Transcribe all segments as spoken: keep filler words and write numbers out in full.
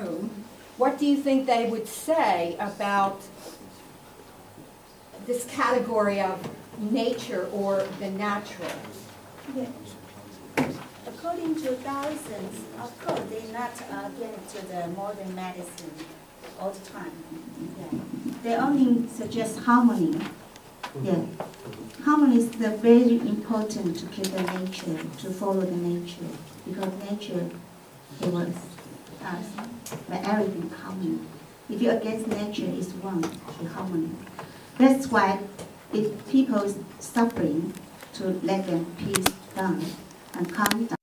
room, what do you think they would say about this category of nature or the natural? Yeah. According to Taoism, of course, they're not uh, getting to the modern medicine all the time. Yeah. They only suggest harmony. Yeah. Harmony is the very important to keep the nature, to follow the nature, because nature gives us everything harmony. If you're against nature, it's wrong to harmony. That's why if people suffering, to let them peace down and calm down.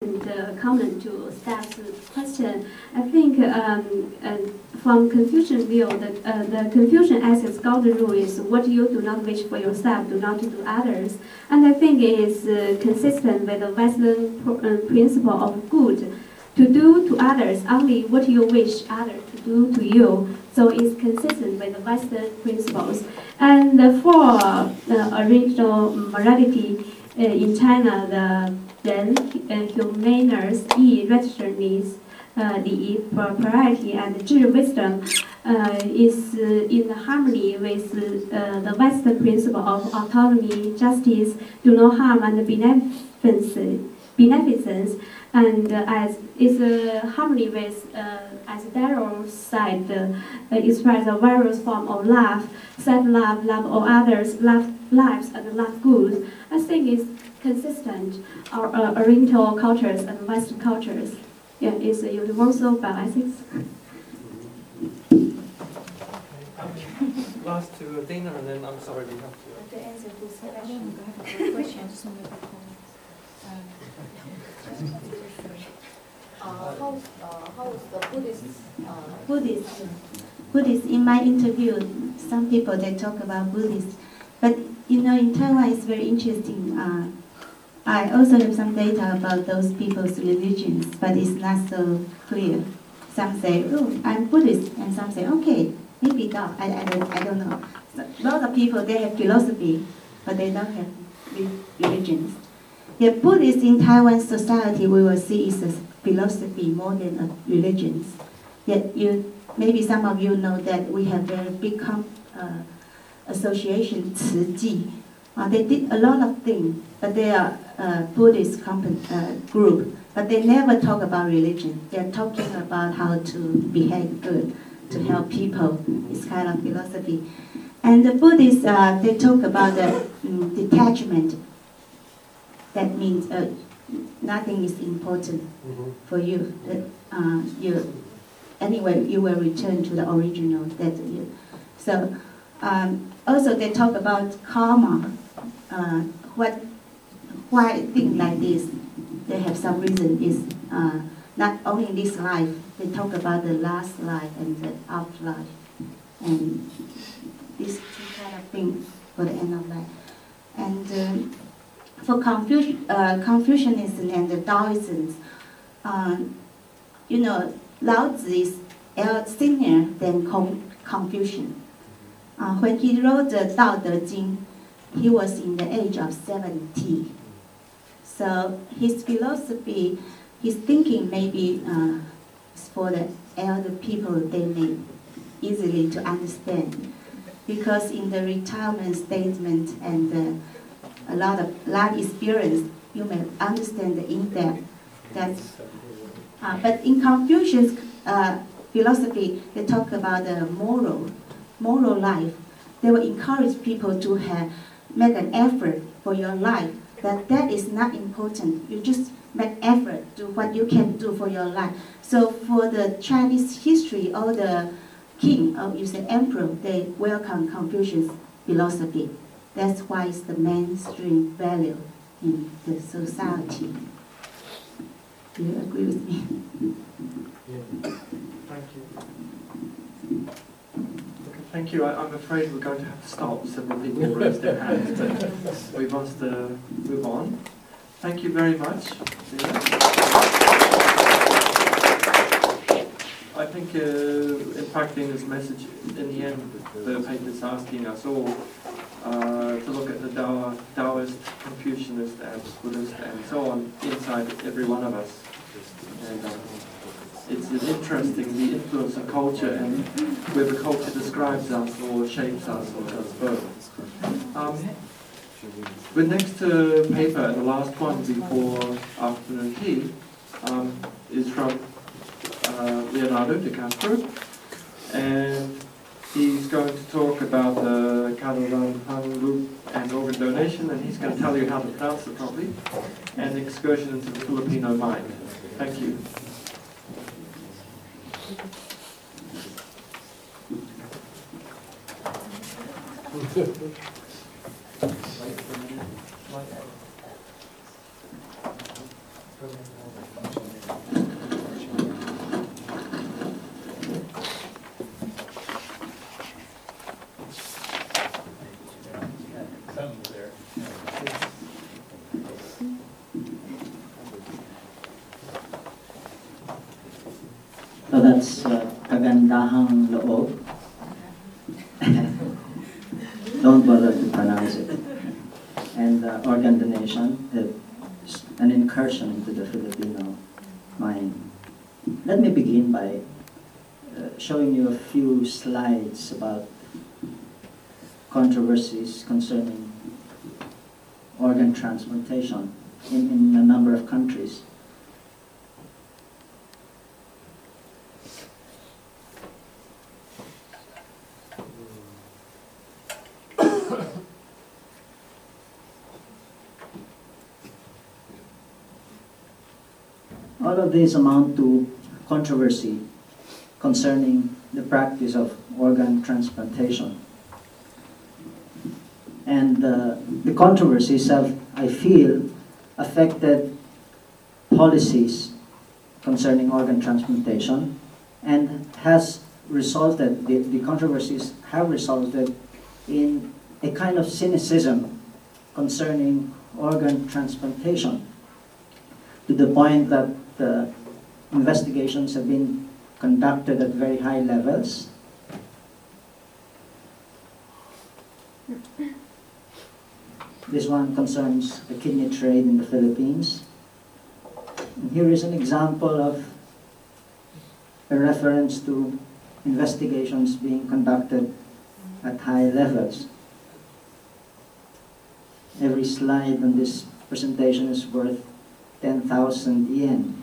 The comment to staff's question, I think um, uh, from Confucian view, the, uh, the Confucian ethics golden rule is what you do not wish for yourself, do not do others. And I think it is uh, consistent with the Western pr uh, principle of good, to do to others only what you wish others to do to you. So it's consistent with the Western principles. And for the original morality uh, in China, the then uh, humaners yi registered means uh, the propriety and zhi wisdom uh, is uh, in harmony with uh, the Western principle of autonomy, justice, do no harm, and beneficence. beneficence and uh, as is a uh, harmony with uh, as Darrow's side uh, express a various form of love, self-love, love of others, love lives, and love goods. I think it's consistent our uh, Oriental cultures and Western cultures. Yeah, it's a universal bioethics. Last to dinner, and then I'm sorry we have to. To answer this question, I have a question. Uh, how, uh, how is the Buddhist, uh, Buddhist? Buddhist. In my interview, some people they talk about Buddhist, but you know in Taiwan it's very interesting. Uh, I also have some data about those people's religions, but it's not so clear. Some say, "Oh, I'm Buddhist," and some say, "Okay, maybe not." I, I don't, I don't know. So, lots of people they have philosophy, but they don't have re religions. The Buddhists in Taiwan society we will see is a philosophy more than a religion. Yet you, maybe some of you know that we have very big com, uh, association, Ciji. Uh, they did a lot of things, but they are uh, Buddhist company, uh, group, but they never talk about religion. They're talking about how to behave good, to help people. It's kind of philosophy. And the Buddhists, uh, they talk about the um, detachment. That means uh, nothing is important mm-hmm. for you. That, uh, you. Anyway, you will return to the original. That you. So, um, also they talk about karma. Uh, what, why things like this? They have some reason. Is uh, not only this life. They talk about the last life and the afterlife, and this kind of thing for the end of life. And. Um, For Confuci uh, Confucianism and the Taoism, uh, you know, Laozi is elder senior than Con Confucian. Uh, when he wrote the Tao Te Jing, he was in the age of seventy. So his philosophy, his thinking maybe uh, for the elder people, they may easily to understand. Because in the retirement statement and the a lot of life experience, you may understand the in-depth. Uh, but in Confucian's uh, philosophy, they talk about the moral, moral life. They will encourage people to have, make an effort for your life, but that is not important. You just make effort, do what you can do for your life. So for the Chinese history, all the king, or you say emperor, they welcome Confucian's philosophy. That's why it's the mainstream value in the society. Do you agree with me? Yeah. Thank you. Okay, thank you. I, I'm afraid we're going to have to stop. Several people raised their hands, but we must uh, move on. Thank you very much. I think, uh, in fact, in this message, in the end, the paper's asking us all. Uh, to look at the Tao, Taoist, Confucianist, and Buddhist, and so on, inside every one of us. And, um, it's, it's interesting, the influence of culture, and whether culture describes us, or shapes us, or does both. Um, But next uh, paper, and the last one before afternoon tea, um, is from uh, Leonardo de Castro, and he's going to talk about the kagandahang-loob and organ donation, and he's going to tell you how to pronounce it properly, and excursion into the Filipino mind. Thank you. So that's kagandahang uh, loob. Don't bother to pronounce it. And uh, organ donation, uh, an incursion into the Filipino mind. Let me begin by uh, showing you a few slides about controversies concerning organ transplantation in, in a number of countries. All of these amount to controversy concerning the practice of organ transplantation. And uh, the controversies have, I feel, affected policies concerning organ transplantation, and has resulted, the, the controversies have resulted in a kind of cynicism concerning organ transplantation, to the point that Uh, investigations have been conducted at very high levels. This one concerns the kidney trade in the Philippines. And here is an example of a reference to investigations being conducted at high levels. Every slide on this presentation is worth ten thousand yen.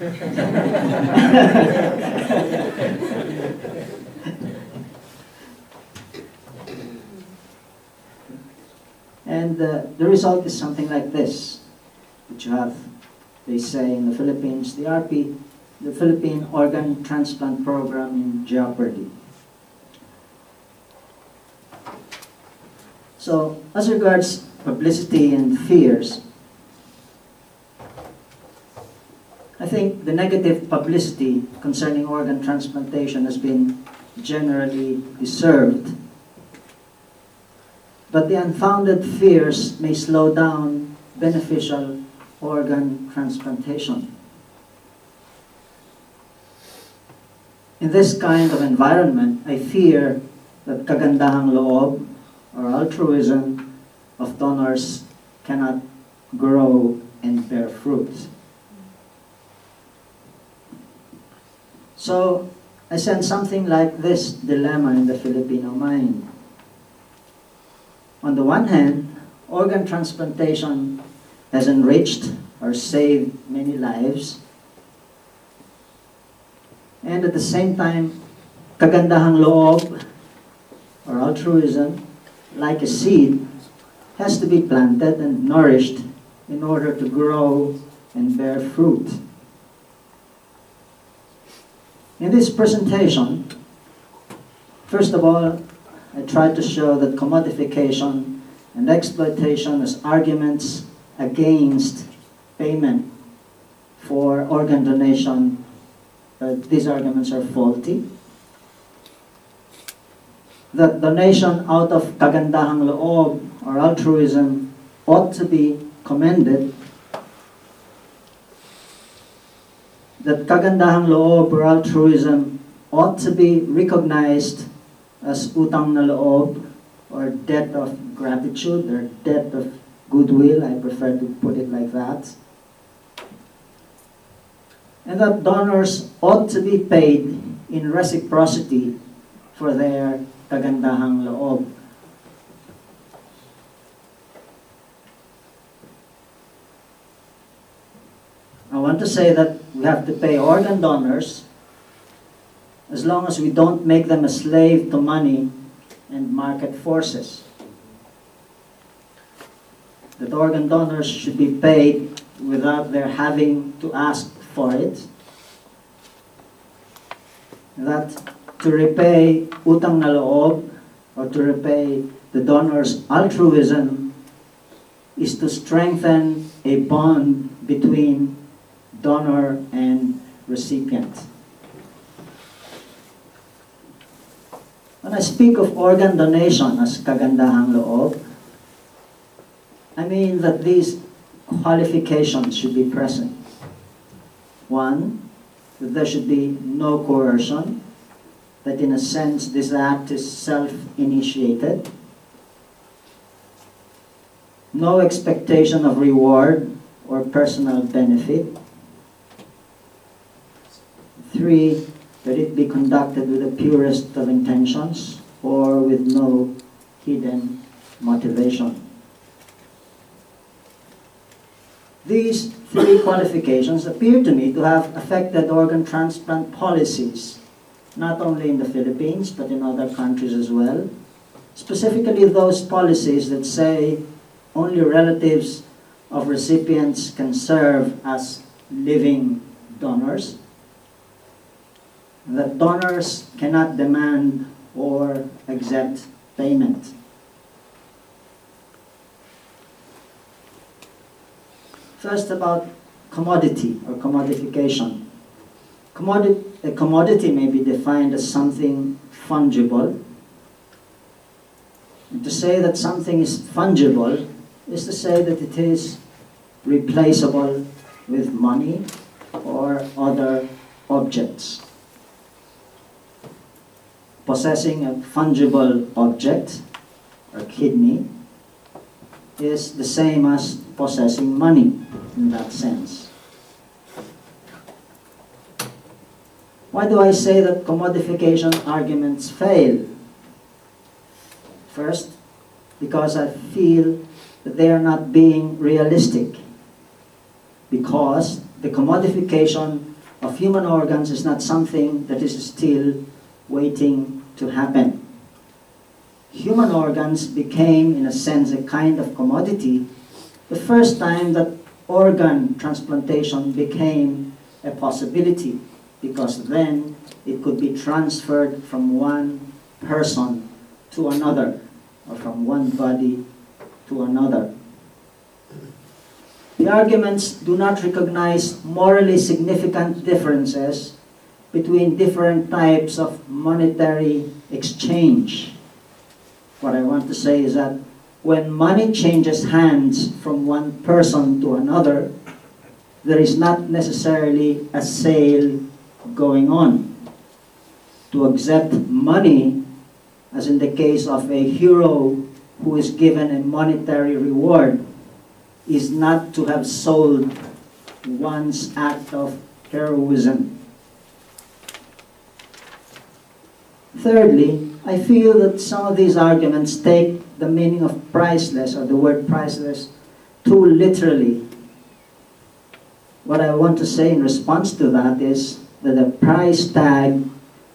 And uh, the result is something like this, which you have, they say, in the Philippines, the R P, the Philippine Organ Transplant Program in jeopardy. So, as regards publicity and fears, I think the negative publicity concerning organ transplantation has been generally deserved. But the unfounded fears may slow down beneficial organ transplantation. In this kind of environment, I fear that kagandahang-loob, or altruism of donors, cannot grow and bear fruit. So, I sense something like this dilemma in the Filipino mind. On the one hand, organ transplantation has enriched or saved many lives, and at the same time, kagandahang-loob, or altruism, like a seed, has to be planted and nourished in order to grow and bear fruit. In this presentation, first of all, I tried to show that commodification and exploitation as arguments against payment for organ donation, that these arguments are faulty. That donation out of kagandahang-loob or altruism ought to be commended. That kagandahang-loob or altruism ought to be recognized as utang na loob or debt of gratitude or debt of goodwill. I prefer to put it like that. And that donors ought to be paid in reciprocity for their kagandahang-loob. I want to say that we have to pay organ donors as long as we don't make them a slave to money and market forces. That organ donors should be paid without their having to ask for it. That to repay utang na loob, or to repay the donor's altruism, is to strengthen a bond between donor and recipient. When I speak of organ donation as kagandahang-loob, I mean that these qualifications should be present. One, that there should be no coercion, that in a sense this act is self-initiated, no expectation of reward or personal benefit. Three, that it be conducted with the purest of intentions or with no hidden motivation. These three qualifications appear to me to have affected organ transplant policies, not only in the Philippines, but in other countries as well. Specifically those policies that say only relatives of recipients can serve as living donors, that donors cannot demand or accept payment. First, about commodity or commodification. Commodi- a commodity may be defined as something fungible. And to say that something is fungible is to say that it is replaceable with money or other objects. Possessing a fungible object, or kidney, is the same as possessing money in that sense. Why do I say that commodification arguments fail? First, because I feel that they are not being realistic, because the commodification of human organs is not something that is still waiting to happen. Human organs became, in a sense, a kind of commodity the first time that organ transplantation became a possibility, because then it could be transferred from one person to another, or from one body to another. The arguments do not recognize morally significant differences between different types of monetary exchange. What I want to say is that when money changes hands from one person to another, there is not necessarily a sale going on. To accept money, as in the case of a hero who is given a monetary reward, is not to have sold one's act of heroism. Thirdly, I feel that some of these arguments take the meaning of priceless, or the word priceless, too literally. What I want to say in response to that is that a price tag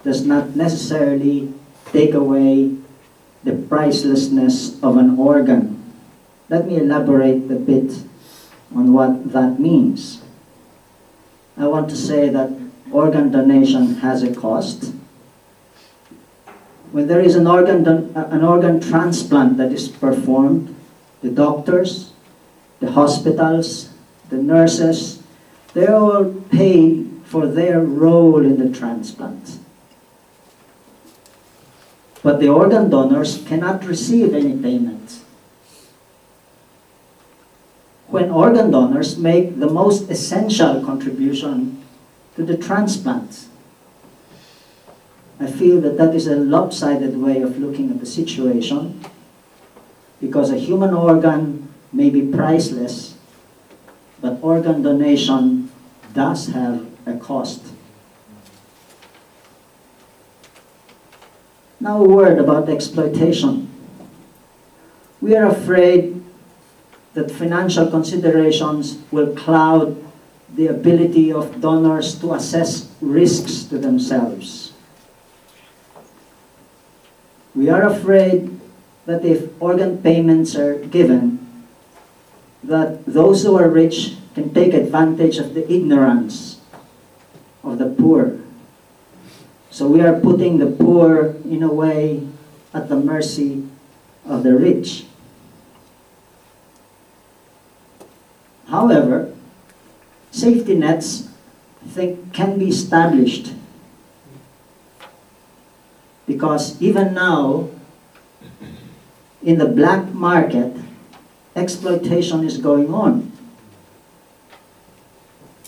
does not necessarily take away the pricelessness of an organ. Let me elaborate a bit on what that means. I want to say that organ donation has a cost. When there is an organ, an organ transplant that is performed, the doctors, the hospitals, the nurses, they are all paid for their role in the transplant. But the organ donors cannot receive any payment. When organ donors make the most essential contribution to the transplant, I feel that that is a lopsided way of looking at the situation, because a human organ may be priceless, but organ donation does have a cost. Now a word about exploitation. We are afraid that financial considerations will cloud the ability of donors to assess risks to themselves. We are afraid that if organ payments are given, that those who are rich can take advantage of the ignorance of the poor. So we are putting the poor, in a way, at the mercy of the rich. However, safety nets, I think, can be established, because even now, in the black market, exploitation is going on.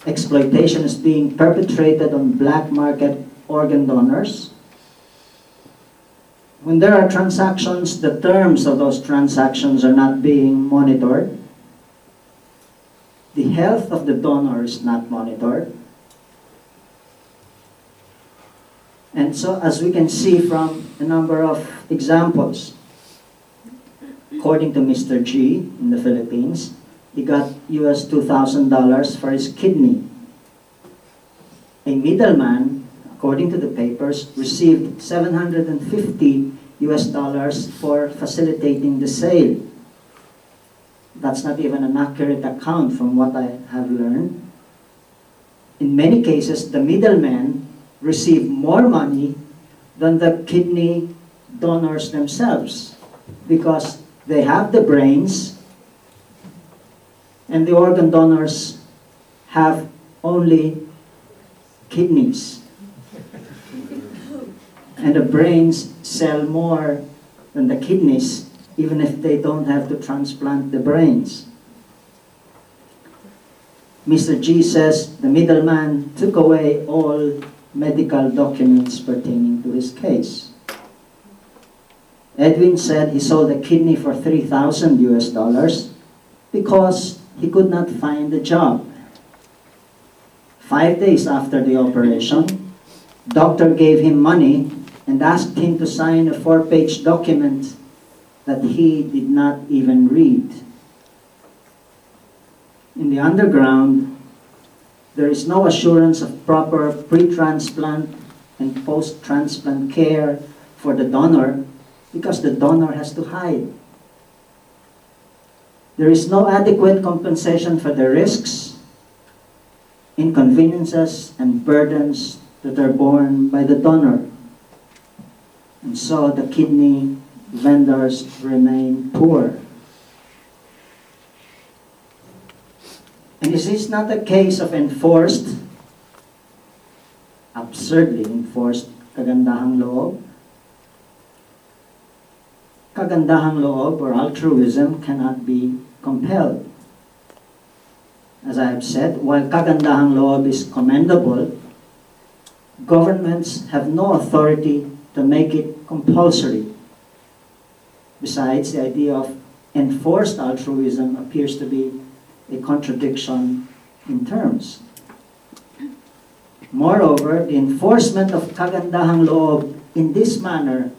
Exploitation is being perpetrated on black market organ donors. When there are transactions, the terms of those transactions are not being monitored. The health of the donor is not monitored. And so, as we can see from a number of examples, according to Mister G in the Philippines, he got U S two thousand dollars for his kidney. A middleman, according to the papers, received seven hundred fifty U S dollars for facilitating the sale. That's not even an accurate account from what I have learned. In many cases, the middlemen receive more money than the kidney donors themselves, because they have the brains and the organ donors have only kidneys. And the brains sell more than the kidneys, even if they don't have to transplant the brains. Mister G says the middleman took away all medical documents pertaining to his case. Edwin said he sold a kidney for three thousand U S dollars because he could not find a job. Five days after the operation, doctor gave him money and asked him to sign a four-page document that he did not even read. In the underground, there is no assurance of proper pre-transplant and post-transplant care for the donor, because the donor has to hide. There is no adequate compensation for the risks, inconveniences, and burdens that are borne by the donor. And so the kidney vendors remain poor. And is this not a case of enforced, absurdly enforced, kagandahang-loob? Kagandahang-loob or altruism cannot be compelled. As I have said, while kagandahang-loob is commendable, governments have no authority to make it compulsory. Besides, the idea of enforced altruism appears to be a contradiction in terms. Moreover, the enforcement of kagandahang-loob in this manner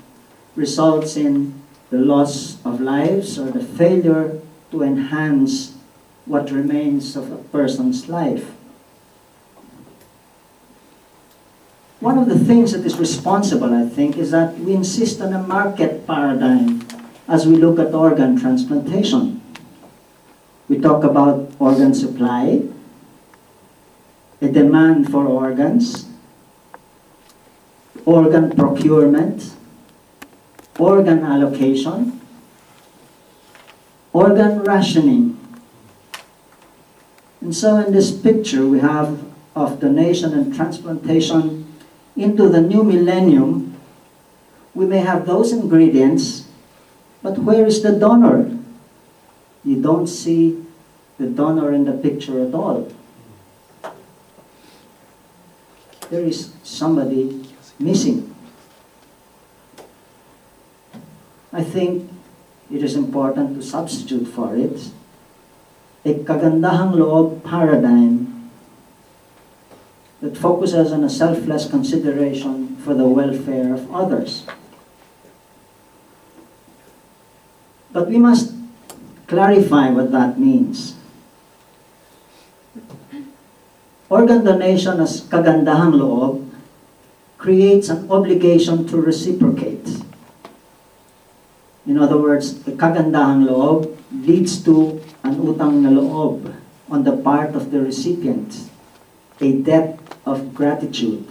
results in the loss of lives or the failure to enhance what remains of a person's life. One of the things that is responsible, I think, is that we insist on a market paradigm as we look at organ transplantation. We talk about organ supply, a demand for organs, organ procurement, organ allocation, organ rationing. And so in this picture we have of donation and transplantation into the new millennium, we may have those ingredients, but where is the donor? You don't see the donor in the picture at all. There is somebody missing. I think it is important to substitute for it a kagandahang-loob paradigm that focuses on a selfless consideration for the welfare of others. But we must clarify what that means. Organ donation as kagandahang-loob creates an obligation to reciprocate. In other words, the kagandahang-loob leads to an utang na loob on the part of the recipient, a debt of gratitude.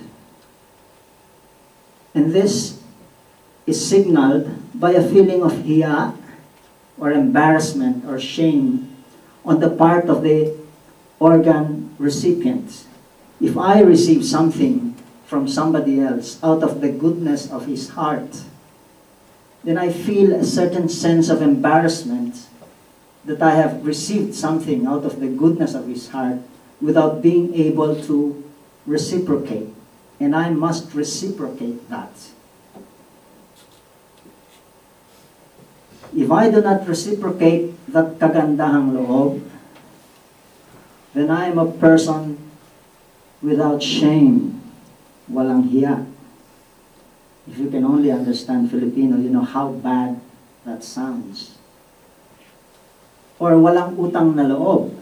And this is signaled by a feeling of hiya, or embarrassment or shame, on the part of the organ recipient. If I receive something from somebody else out of the goodness of his heart, then I feel a certain sense of embarrassment that I have received something out of the goodness of his heart without being able to reciprocate. And I must reciprocate that. If I do not reciprocate that kagandahang-loob, then I am a person without shame, walang hiya. If you can only understand Filipino, you know how bad that sounds. Or walang utang na loob,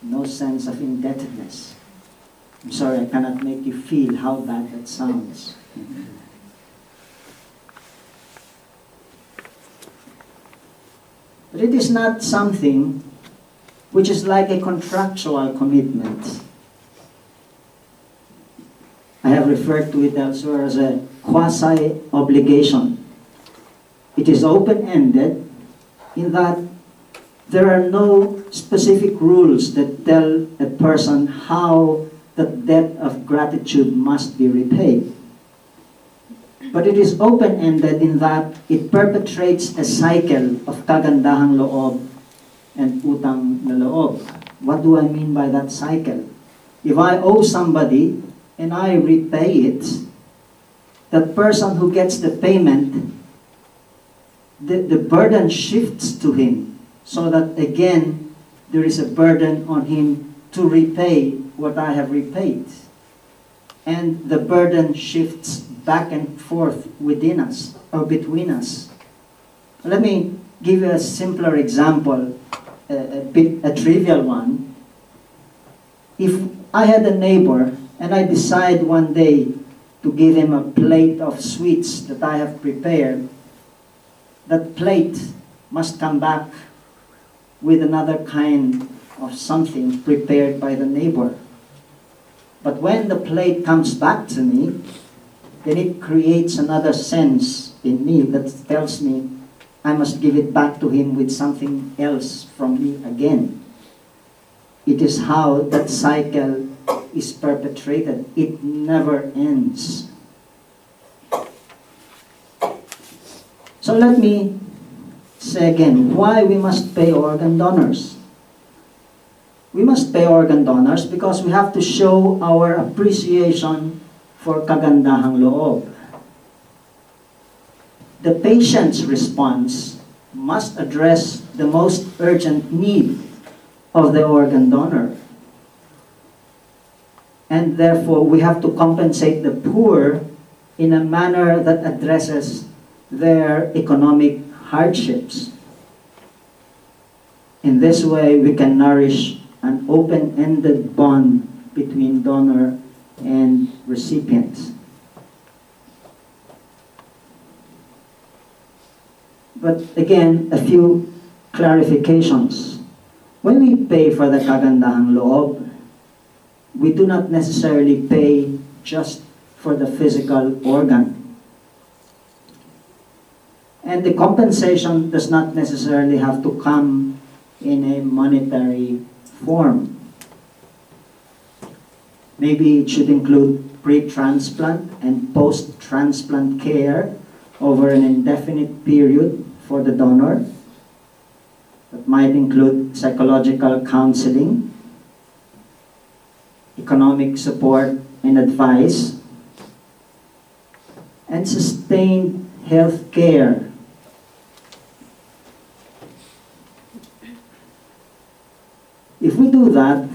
no sense of indebtedness. I'm sorry, I cannot make you feel how bad that sounds. But it is not something which is like a contractual commitment. I have referred to it elsewhere as a quasi-obligation. It is open-ended in that there are no specific rules that tell a person how the debt of gratitude must be repaid. But it is open-ended in that it perpetrates a cycle of kagandahang-loob and utang na loob. What do I mean by that cycle? If I owe somebody, and I repay it, that person who gets the payment, the, the burden shifts to him, so that again, there is a burden on him to repay what I have repaid. And the burden shifts back and forth within us, or between us. Let me give you a simpler example, a, a, bit, a trivial one. If I had a neighbor, and I decide one day to give him a plate of sweets that I have prepared, that plate must come back with another kind of something prepared by the neighbor. But when the plate comes back to me, then it creates another sense in me that tells me I must give it back to him with something else from me again. It is how that cycle is perpetrated. It never ends. So let me say again why we must pay organ donors. We must pay organ donors because we have to show our appreciation for kagandahang-loob. The patient's response must address the most urgent need of the organ donor. And therefore, we have to compensate the poor in a manner that addresses their economic hardships. In this way, we can nourish an open-ended bond between donor and recipient. But again, a few clarifications. When we pay for the kagandahang-loob, we do not necessarily pay just for the physical organ. And the compensation does not necessarily have to come in a monetary form. Maybe it should include pre-transplant and post-transplant care over an indefinite period for the donor. That might include psychological counseling, economic support and advice, and sustained health care If we do that,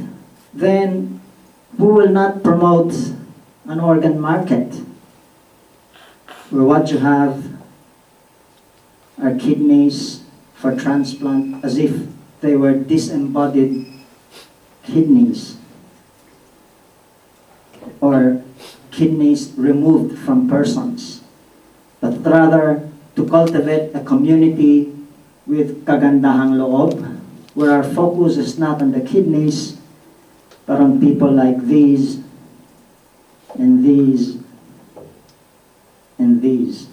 then we will not promote an organ market where what you have are kidneys for transplant as if they were disembodied kidneys or kidneys removed from persons, but rather to cultivate a community with kagandahang-loob, where our focus is not on the kidneys, but on people like these, and these, and these.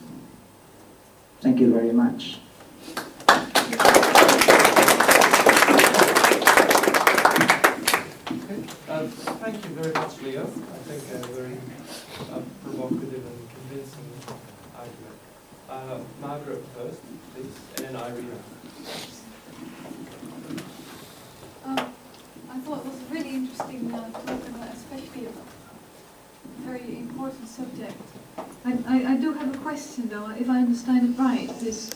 Thank you very much. Okay. Uh, thank you very much, Leo. I think a uh, very uh, provocative and convincing argument. Uh, Margaret first, please, and then Irene. Um, I thought it was really interesting uh, talking about, especially about a very important subject. I, I, I do have a question though, if I understand it right. This,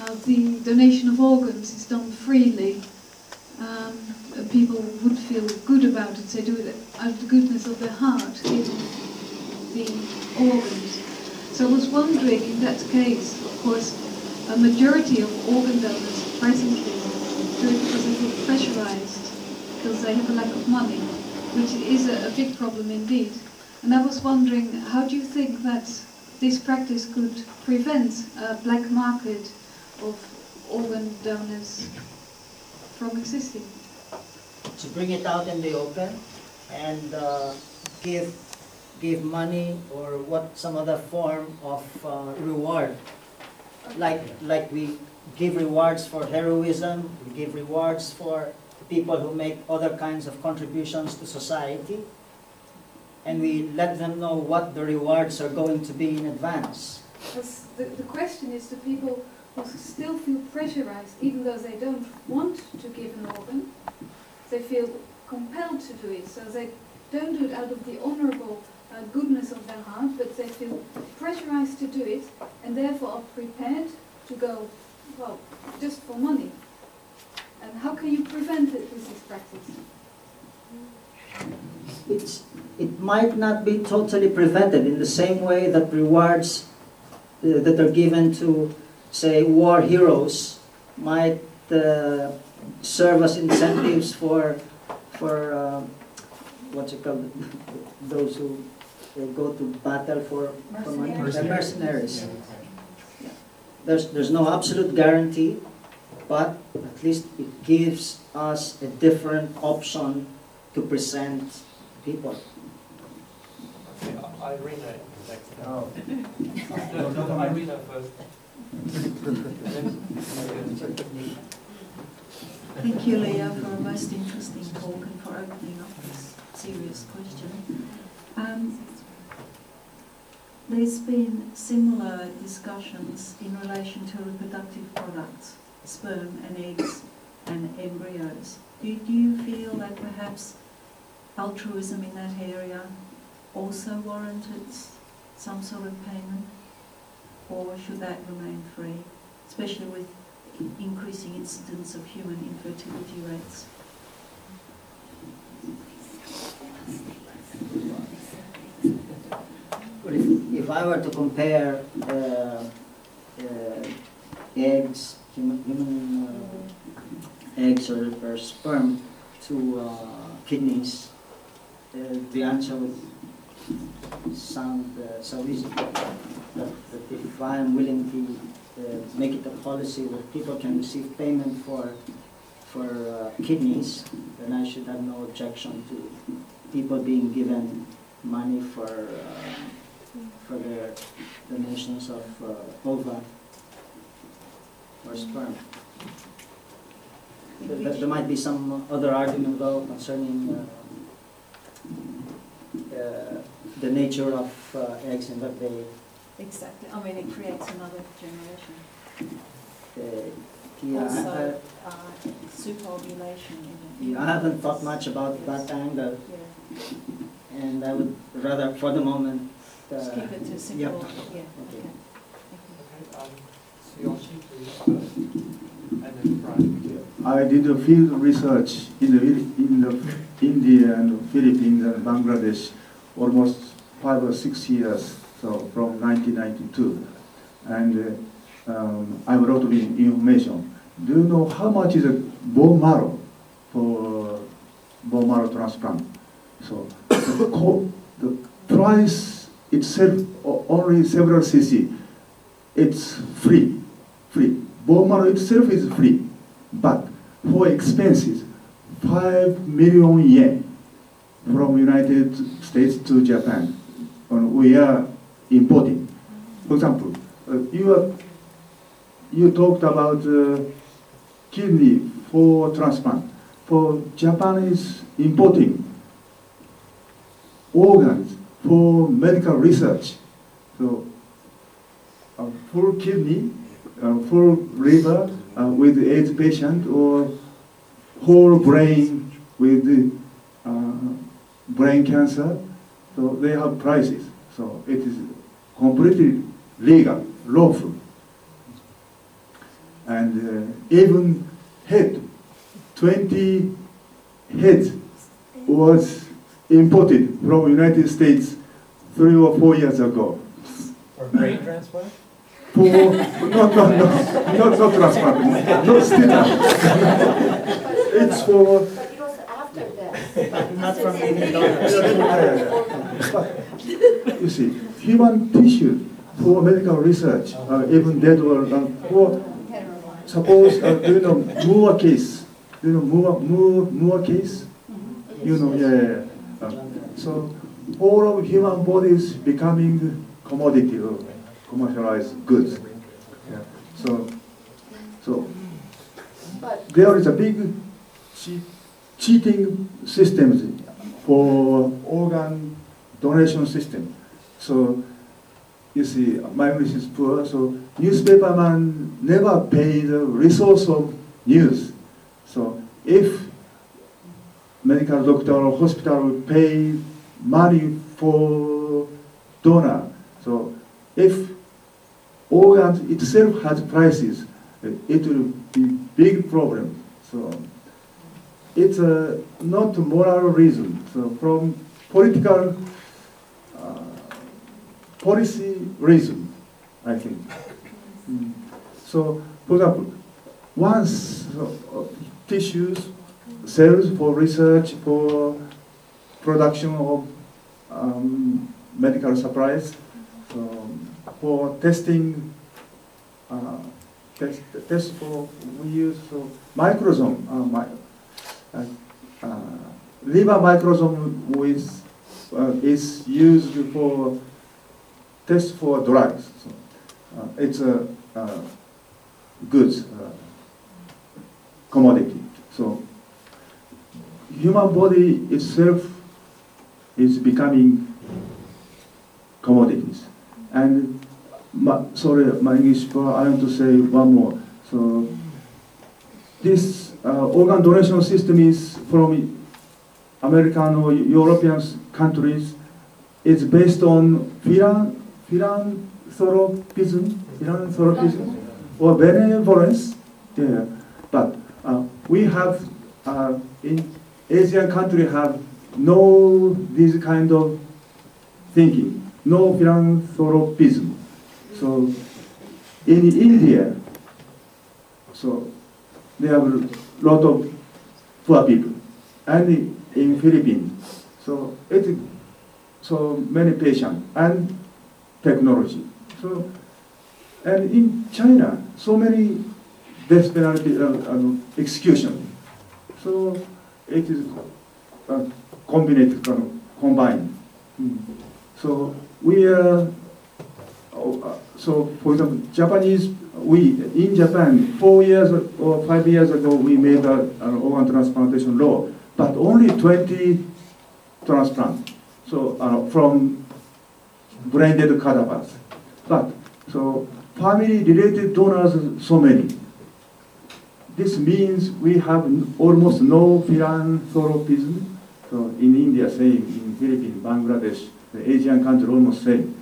uh, the donation of organs is done freely. Um, people would feel good about it, they do it out of the goodness of their heart, giving the organs. So I was wondering, in that case, of course, a majority of organ donors presently do it because they feel pressurized, because they have a lack of money, which is a, a big problem indeed. And I was wondering, how do you think that this practice could prevent a black market of organ donors from existing? To bring it out in the open and uh, give give money or what some other form of uh, reward, like like we give rewards for heroism, we give rewards for people who make other kinds of contributions to society, and we let them know what the rewards are going to be in advance. Because the, the question is to people who still feel pressurized, even though they don't want to give an organ, they feel compelled to do it, so they don't do it out of the honorable uh, goodness of their heart, but they feel pressurized to do it, and therefore are prepared to go, well, just for money. And how can you prevent it with this practice? It's, it might not be totally prevented in the same way that rewards uh, that are given to, say, war heroes might uh, serve as incentives for, for uh, what's it called, those who uh, go to battle for, for money. Mercenaries. Mercenaries. Yeah. There's, there's no absolute guarantee, but at least it gives us a different option to present people. Okay, Irina next. Oh. No, no, no, Irina first. Thank you, Leah, for a most interesting talk and for opening up this serious question. Um, there's been similar discussions in relation to reproductive products, sperm and eggs and embryos. Do, do you feel that perhaps altruism in that area also warrants some sort of payment? Or should that remain free, especially with increasing incidence of human infertility rates? Well, if, if I were to compare uh, uh, eggs, human, human uh, eggs or, or sperm to uh, kidneys, uh, the answer would sound uh, so easy. That, that if I am willing to uh, make it a policy that people can receive payment for for uh, kidneys, then I should have no objection to people being given money for uh, for their donations of uh, ova or sperm. There, there might be some other argument though concerning uh, uh, the nature of uh, eggs and that they. Exactly. I mean, it creates another generation. Uh, yeah, also, I, uh, superovulation. Yeah, I haven't thought much about yes. that angle. Yeah. And I would rather, for the moment, uh, just keep it to simple. Yep. Yeah. Okay. Okay. Okay. Um, so you'll keep it first, and then Brian. I did a field research in the, in the India and Philippines and Bangladesh almost five or six years, so from nineteen ninety-two. And uh, um, I wrote the information. Do you know how much is a bone marrow for bone marrow transplant? So the, the price itself, only several cc, it's free, free. Bone marrow itself is free, but for expenses, five million yen from United States to Japan, and we are importing. For example, uh, you, are, you talked about uh, kidney for transplant. For Japan is importing organs for medical research. So a full kidney, a full liver uh, with AIDS patient, or whole brain with uh, brain cancer, so they have prices. So it is completely legal, lawful. And uh, even head, twenty heads was imported from United States three or four years ago. Or brain transplant? For, no, no, no, not, not transplant, not stimulus. It's for. But it was after that. Not from any donor. You see, human tissue for medical research, uh, even dead or for. Suppose, uh, you know, Moore case. You know, Moore, Moore, Moore case? You know, yeah, yeah. Uh, so, all of human bodies becoming commodity or commercialized goods. Yeah. So, so, there is a big cheating systems for organ donation system. So you see, my English is poor, so newspaper man never paid the resource of news. So if medical doctor or hospital pay money for donor, so if organs itself has prices, it will be big problem. So it's a not moral reason. So from political uh, policy reason, I think. Mm. So for example, once uh, tissues, cells for research, for production of um, medical supplies, so for testing, uh, test, test for we use uh, microsome. Uh, my, Uh, uh, liver microsome with, uh, is used for test for drugs. So, uh, it's a uh, goods uh, commodity. So human body itself is becoming commodities. And my, sorry, my English, but I want to say one more. So this. Uh, organ donation system is from American or European countries. It's based on philan philanthropism, philanthropism or benevolence. Yeah, but uh, we have uh, in Asian country have no this kind of thinking, no philanthropism. So in India, so they have lot of poor people, and in Philippines, so it so many patients and technology. So and in China, so many death penalty uh, uh, execution. So it is uh, combined, uh, combined. Mm. So we are uh, so for example, Japanese. We, in Japan, four years or five years ago, we made a, an organ transplantation law, but only twenty transplants, so uh, from brain-dead cadavers. But, so, family-related donors, so many. This means we have almost no philanthropism, so in India, same, in Philippines, Bangladesh, the Asian country, almost same.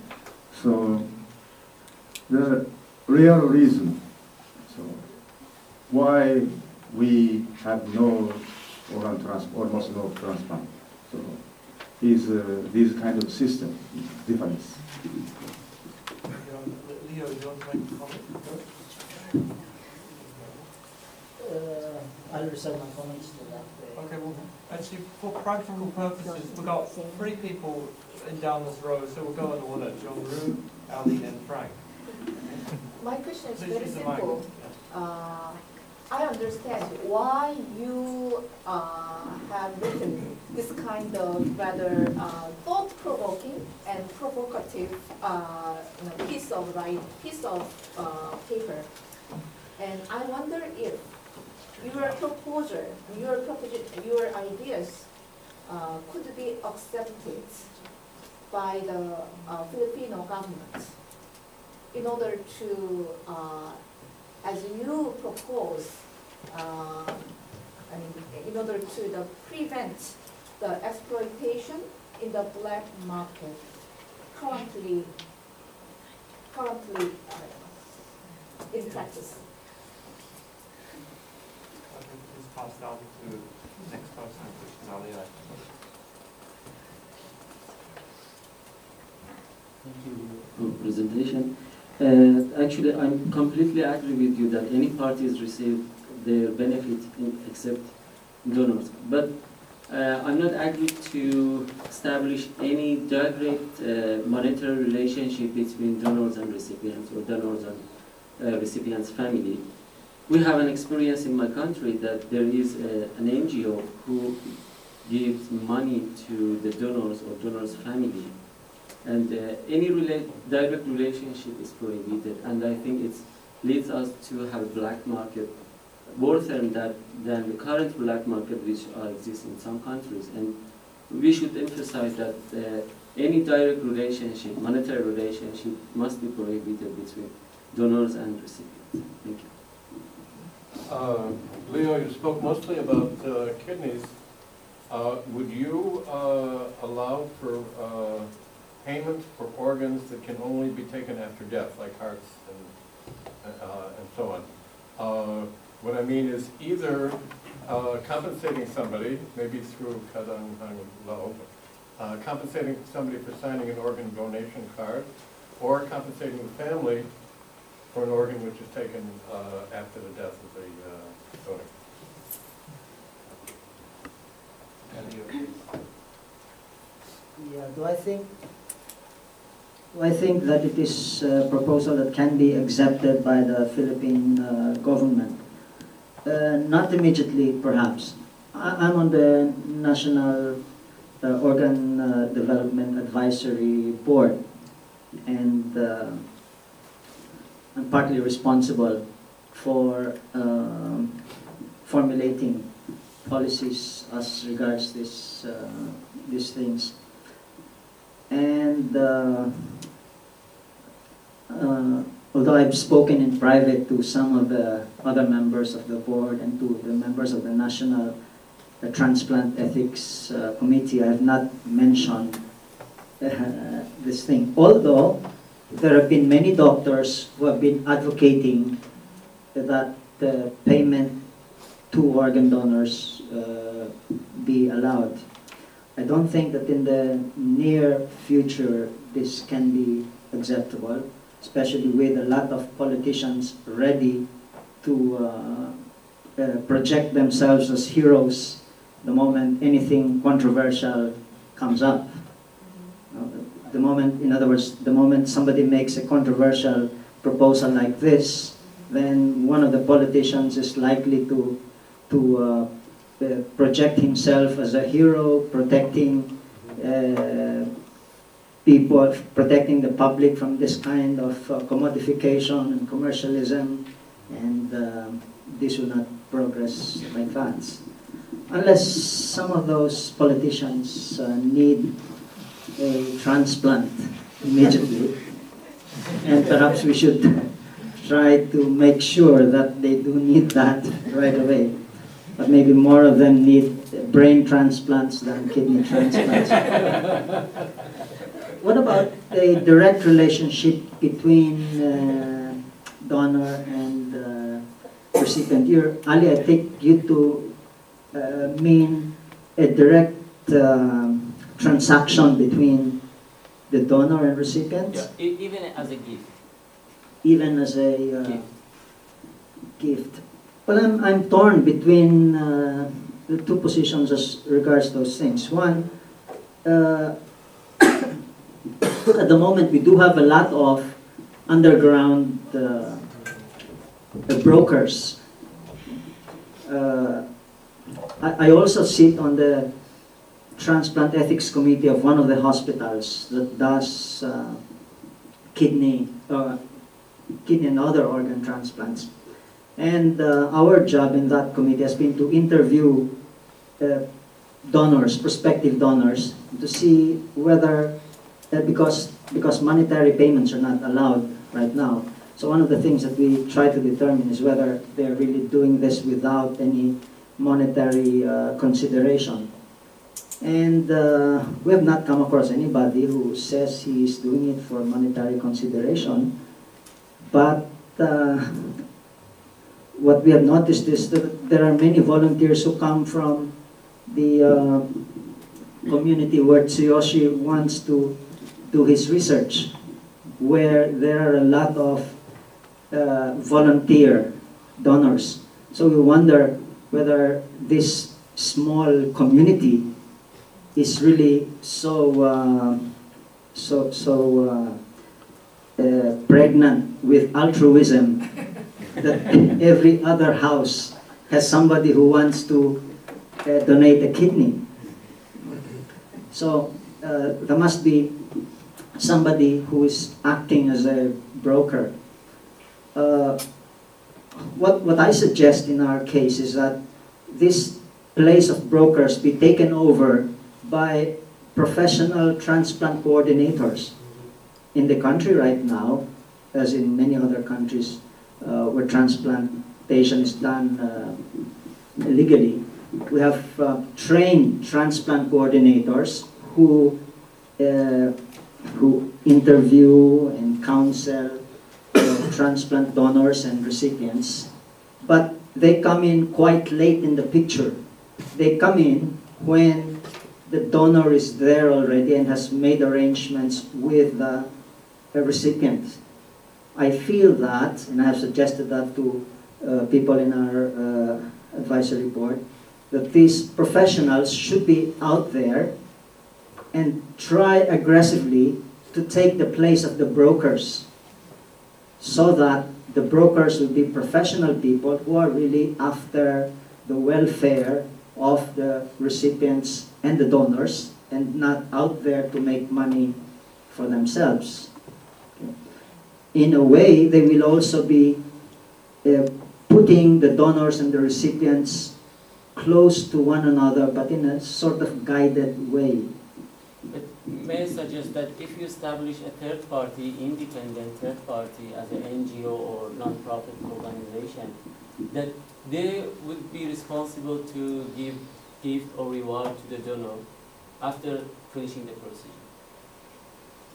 So, the real reason, so why we have no oral transplant, almost no transplant. So is uh, these kind of system difference. Leo, do you want to make a comment? Uh, I reserve my comments to that. Okay, well, actually, for practical purposes, we've got three people in down this row, so we'll go in order: John Roo, Ali, and Frank. My question is Please very simple. Uh, I understand why you uh, have written this kind of rather uh, thought-provoking and provocative uh, piece of writing, piece of uh, paper, and I wonder if your proposal, your proposal, your ideas uh, could be accepted by the uh, Filipino government in order to, uh, as you propose, uh, I mean, in order to the prevent the exploitation in the black market currently, currently uh, in practice. I think this passed down to the next person, which is Alia. Thank you for the presentation. Uh, actually, I'm completely agree with you that any parties receive their benefit in, except donors. But uh, I'm not agree to establish any direct uh, monetary relationship between donors and recipients, or donors and uh, recipients' family. We have an experience in my country that there is a, an N G O who gives money to the donors or donors' family. And uh, any rela direct relationship is prohibited, and I think it leads us to have black market worse than that than the current black market which uh, exists in some countries. And we should emphasize that uh, any direct relationship, monetary relationship, must be prohibited between donors and recipients. Thank you. Uh, Leo, you spoke mostly about uh, kidneys. Uh, would you uh, allow for uh, payment for organs that can only be taken after death, like hearts and, uh, and so on? Uh, what I mean is either uh, compensating somebody, maybe through kagandahang-loob, uh, compensating somebody for signing an organ donation card, or compensating the family for an organ which is taken uh, after the death of the donor. Uh, yeah, do I think Well, I think that it is a proposal that can be accepted by the Philippine uh, government. Uh, not immediately, perhaps. I I'm on the National uh, Organ uh, Development Advisory Board, and uh, I'm partly responsible for uh, formulating policies as regards this, uh, these things. And uh, uh, although I've spoken in private to some of the other members of the board and to the members of the National uh, Transplant Ethics uh, Committee, I have not mentioned uh, this thing. Although there have been many doctors who have been advocating that uh, payment to organ donors uh, be allowed. I don't think that in the near future this can be acceptable, especially with a lot of politicians ready to uh, uh, project themselves as heroes the moment anything controversial comes up. Uh, the moment, in other words, the moment somebody makes a controversial proposal like this, then one of the politicians is likely to, to uh, Uh, project himself as a hero, protecting uh, people, protecting the public from this kind of uh, commodification and commercialism, and uh, this will not progress by advance. Unless some of those politicians uh, need a transplant immediately, and perhaps we should try to make sure that they do need that right away. But maybe more of them need brain transplants than kidney transplants. What about a direct relationship between uh, donor and uh, subsequent year. Ali, I take you to uh, mean a direct uh, transaction between the donor and recipient? Yeah. E even as a gift. Even as a uh, gift. gift. Well, I'm, I'm torn between uh, the two positions as regards those things. One, uh, at the moment we do have a lot of underground uh, brokers. Uh, I, I also sit on the Transplant Ethics Committee of one of the hospitals that does uh, kidney, uh, kidney and other organ transplants. And uh, our job in that committee has been to interview uh, donors, prospective donors, to see whether, uh, because, because monetary payments are not allowed right now, so one of the things that we try to determine is whether they're really doing this without any monetary uh, consideration. And uh, we have not come across anybody who says he is doing it for monetary consideration, but uh, what we have noticed is that there are many volunteers who come from the uh, community where Tsuyoshi wants to do his research, where there are a lot of uh, volunteer donors. So we wonder whether this small community is really so uh, so so uh, uh, pregnant with altruism that every other house has somebody who wants to uh, donate a kidney. So uh, there must be somebody who is acting as a broker. Uh, what, what I suggest in our case is that this place of brokers be taken over by professional transplant coordinators. In the country right now, as in many other countries, Uh, where transplantation is done uh, legally, we have uh, trained transplant coordinators who uh, who interview and counsel uh, transplant donors and recipients, but they come in quite late in the picture. They come in when the donor is there already and has made arrangements with uh, a recipient. I feel that, and I have suggested that to uh, people in our uh, advisory board, that these professionals should be out there and try aggressively to take the place of the brokers, so that the brokers will be professional people who are really after the welfare of the recipients and the donors, and not out there to make money for themselves. In a way, they will also be uh, putting the donors and the recipients close to one another, but in a sort of guided way. But may I suggest that if you establish a third party, independent third party, as an N G O or non-profit organization, that they would be responsible to give gift or reward to the donor after finishing the procedure,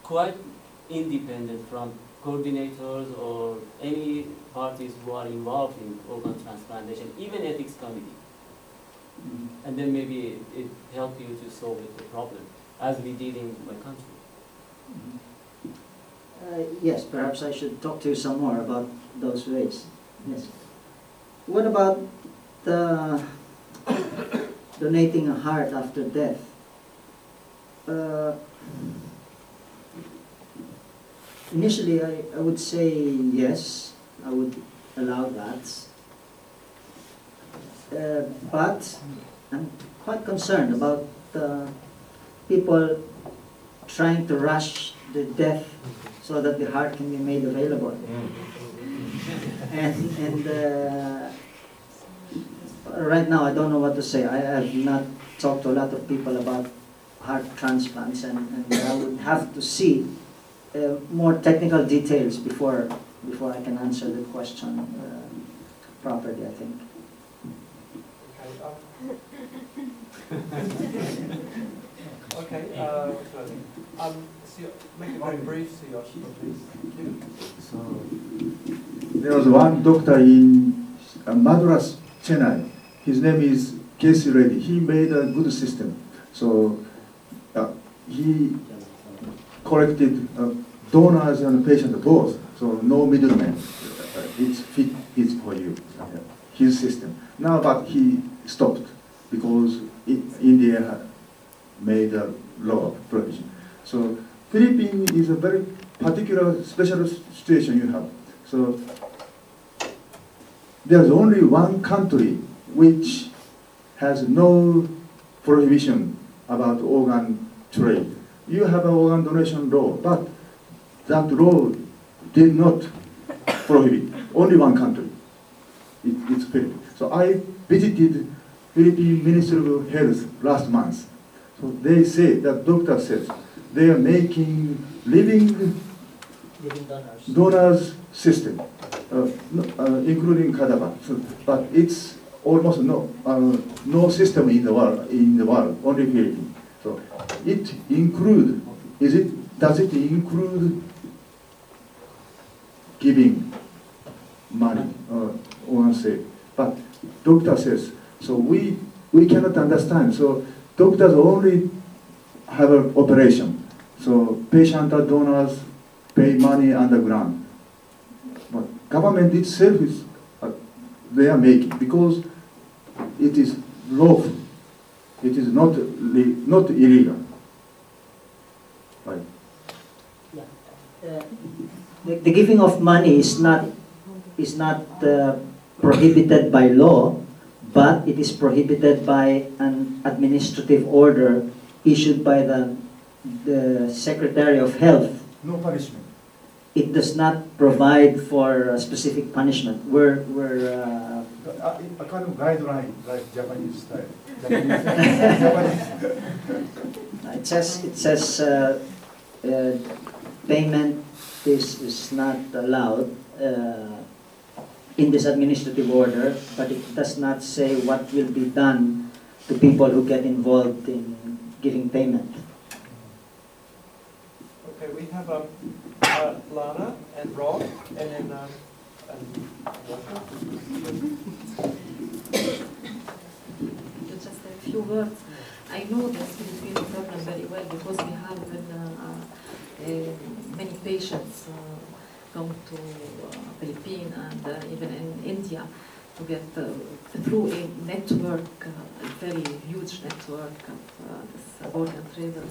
quite independent from coordinators or any parties who are involved in organ transplantation, even ethics committee. Mm-hmm. And then maybe it, it helps you to solve the problem, as we did in my country. Mm-hmm. uh, yes, perhaps I should talk to you some more about those ways. Yes. What about the donating a heart after death? Uh, Initially, I, I would say yes, I would allow that. Uh, but I'm quite concerned about uh, people trying to rush the death so that the heart can be made available. And, and uh, right now, I don't know what to say. I have not talked to a lot of people about heart transplants, and, and I would have to see Uh, more technical details before before I can answer the question uh, properly, I think. Okay. Uh, um, so make it very brief, Tsuyoshi, please. So there was one doctor in uh, Madras, Chennai. His name is Casey Reddy. He made a good system. So uh, he collected uh, donors and patients both. So no middleman. Uh, it's fit is for you. Uh, his system. Now, but he stopped because it, India had made a law provision. So Philippines is a very particular special situation you have. So there's only one country which has no prohibition about organ trade. You have an organ donation law, but that law did not prohibit. Only one country. It, it's Philippines. So I visited Philippine Ministry of Health last month. So they say, that doctor says, they are making living, living donors. donors system, uh, no, uh, including cadaver. So, but it's almost no uh, no system in the world in the world only Philippines. So it include is it does it include giving money uh, or say? But doctor says so we we cannot understand. So doctors only have an operation. So patient and donors pay money underground. But government itself is uh, they are making because. It is lawful. It is not not illegal. Right. Yeah. Uh, the, the giving of money is not is not uh, prohibited by law, but it is prohibited by an administrative order issued by the the Secretary of Health. No punishment. It does not provide for specific punishment. We're we're. Uh, A, a kind of guideline, like Japanese style. Japanese style. It says, it says uh, uh, payment is, is not allowed uh, in this administrative order, but it does not say what will be done to people who get involved in giving payment. Okay, we have um, uh, Lana and Rob, and then um, just a few words. I know the Philippine problem very well because we have been, uh, uh, many patients uh, come to uh, Philippines and uh, even in India to get uh, through a network, uh, a very huge network of uh, this organ traders.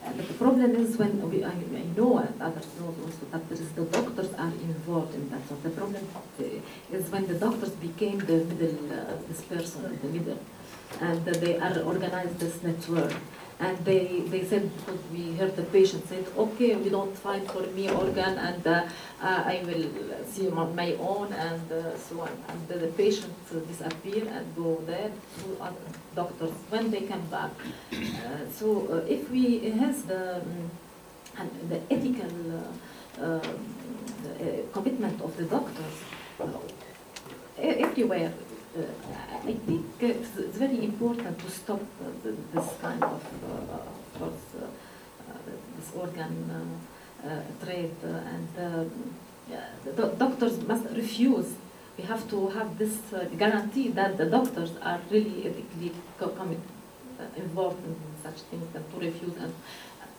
Uh, but the problem is when we, I, I know and others know also that there is the doctors are involved in that. So the problem is when the doctors became the middle, uh, this person in the middle, and uh, they are organized this network. And they, they said, because we heard the patient said, okay, we don't find for me organ, and uh, uh, I will see on my own, and uh, so on. And the, the patient disappear and go there to other doctors when they come back. Uh, so uh, if we has the, um, and the ethical uh, uh, the, uh, commitment of the doctors uh, everywhere, Uh, I think uh, it's, it's very important to stop uh, the, this kind of, uh, of course, uh, uh, this organ uh, uh, trade, uh, and um, uh, the do doctors must refuse. We have to have this uh, guarantee that the doctors are really ethically committed, uh, involved in such things, and to refuse. And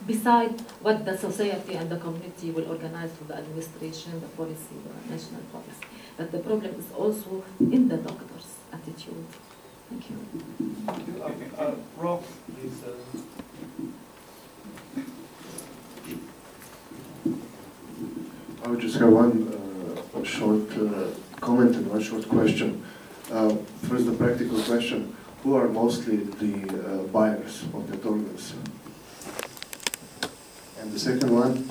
besides what the society and the community will organize for the administration, the policy, the national policy. But the problem is also in the doctor's attitude. Thank you. Thank you. Okay. Uh, Rob, please. Uh... I would just have one uh, short uh, comment and one short question. Uh, first, the practical question. Who are mostly the uh, buyers of the organs? And the second one,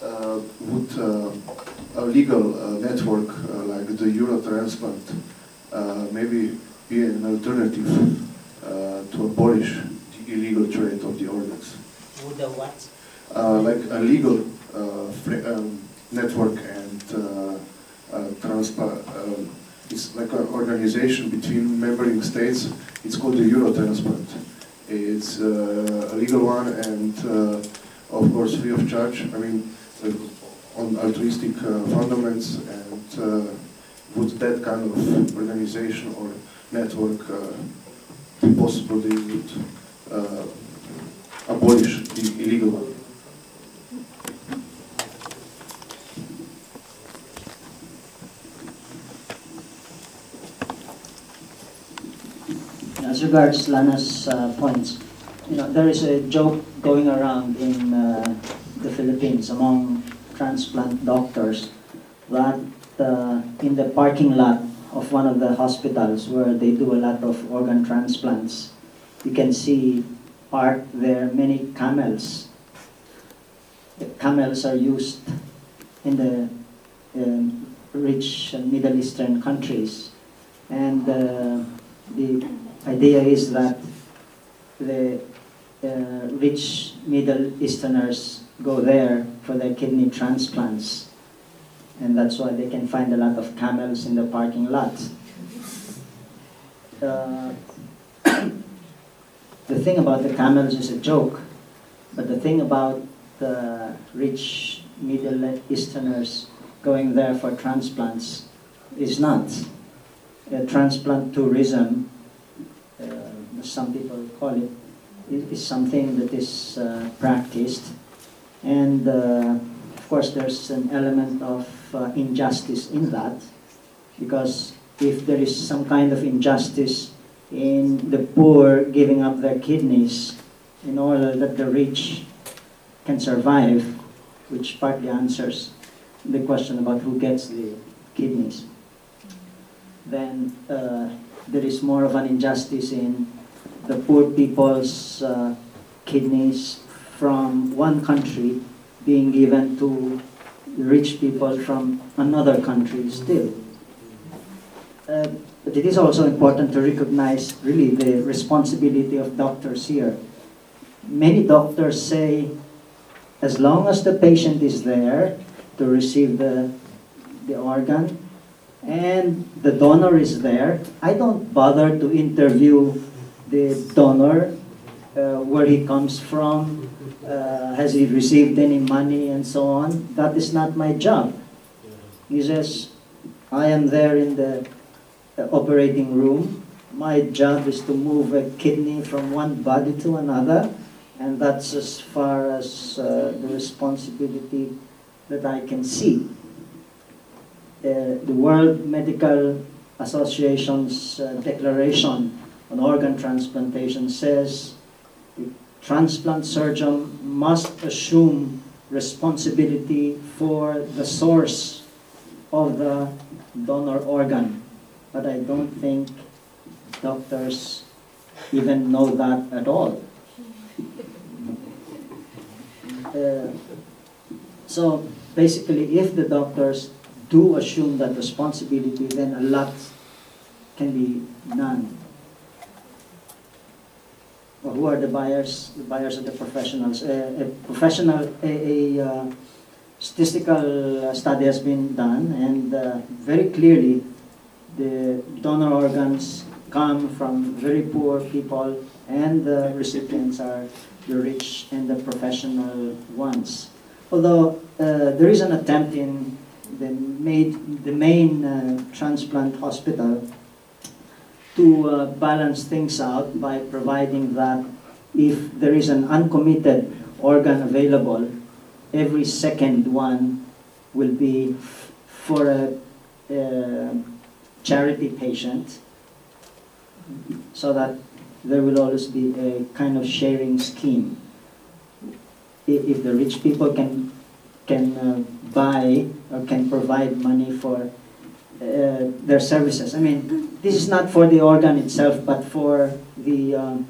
uh, would uh, a legal uh, network uh, like the Eurotransplant uh, maybe be an alternative uh, to abolish the illegal trade of the organs? Would a what? Uh, like a legal uh, um, network and uh, uh, transpa uh, it's like an organization between member states. It's called the Eurotransplant. It's uh, a legal one and uh, of course free of charge. I mean. Uh, on altruistic uh, fundaments and uh, would that kind of organization or network uh, be possible they would uh, abolish the illegal one? As regards Lana's uh, points, you know, there is a joke going around in uh, the Philippines among transplant doctors that uh, in the parking lot of one of the hospitals where they do a lot of organ transplants, you can see parked there many camels. The camels are used in the um, rich Middle Eastern countries, and uh, the idea is that the uh, rich Middle Easterners go there for their kidney transplants, and that's why they can find a lot of camels in the parking lot. Uh, the thing about the camels is a joke, but the thing about the rich Middle Easterners going there for transplants is not. Uh, transplant tourism, uh, as some people call it, is something that is uh, practiced. And uh, of course there's an element of uh, injustice in that, because if there is some kind of injustice in the poor giving up their kidneys in order that the rich can survive, which partly answers the question about who gets the kidneys, then uh, there is more of an injustice in the poor people's uh, kidneys from one country being given to rich people from another country still. Uh, but it is also important to recognize really the responsibility of doctors here. Many doctors say, as long as the patient is there to receive the, the organ and the donor is there, I don't bother to interview the donor, uh, where he comes from, Uh, has he received any money and so on. That is not my job. He says, I am there in the uh, operating room. My job is to move a kidney from one body to another, and that's as far as uh, the responsibility that I can see. Uh, the World Medical Association's uh, declaration on organ transplantation says, transplant surgeon must assume responsibility for the source of the donor organ. But I don't think doctors even know that at all. Uh, so basically, if the doctors do assume that responsibility, then a lot can be done. Well, who are the buyers? The buyers are the professionals. A, a professional, a, a uh, statistical study has been done, and uh, very clearly the donor organs come from very poor people, and the recipients are the rich and the professional ones. Although uh, there is an attempt in the, made, the main uh, transplant hospital to uh, balance things out by providing that if there is an uncommitted organ available, every second one will be for a, a charity patient, so that there will always be a kind of sharing scheme. If the rich people can, can uh, buy or can provide money for Uh, their services. I mean, this is not for the organ itself, but for the um,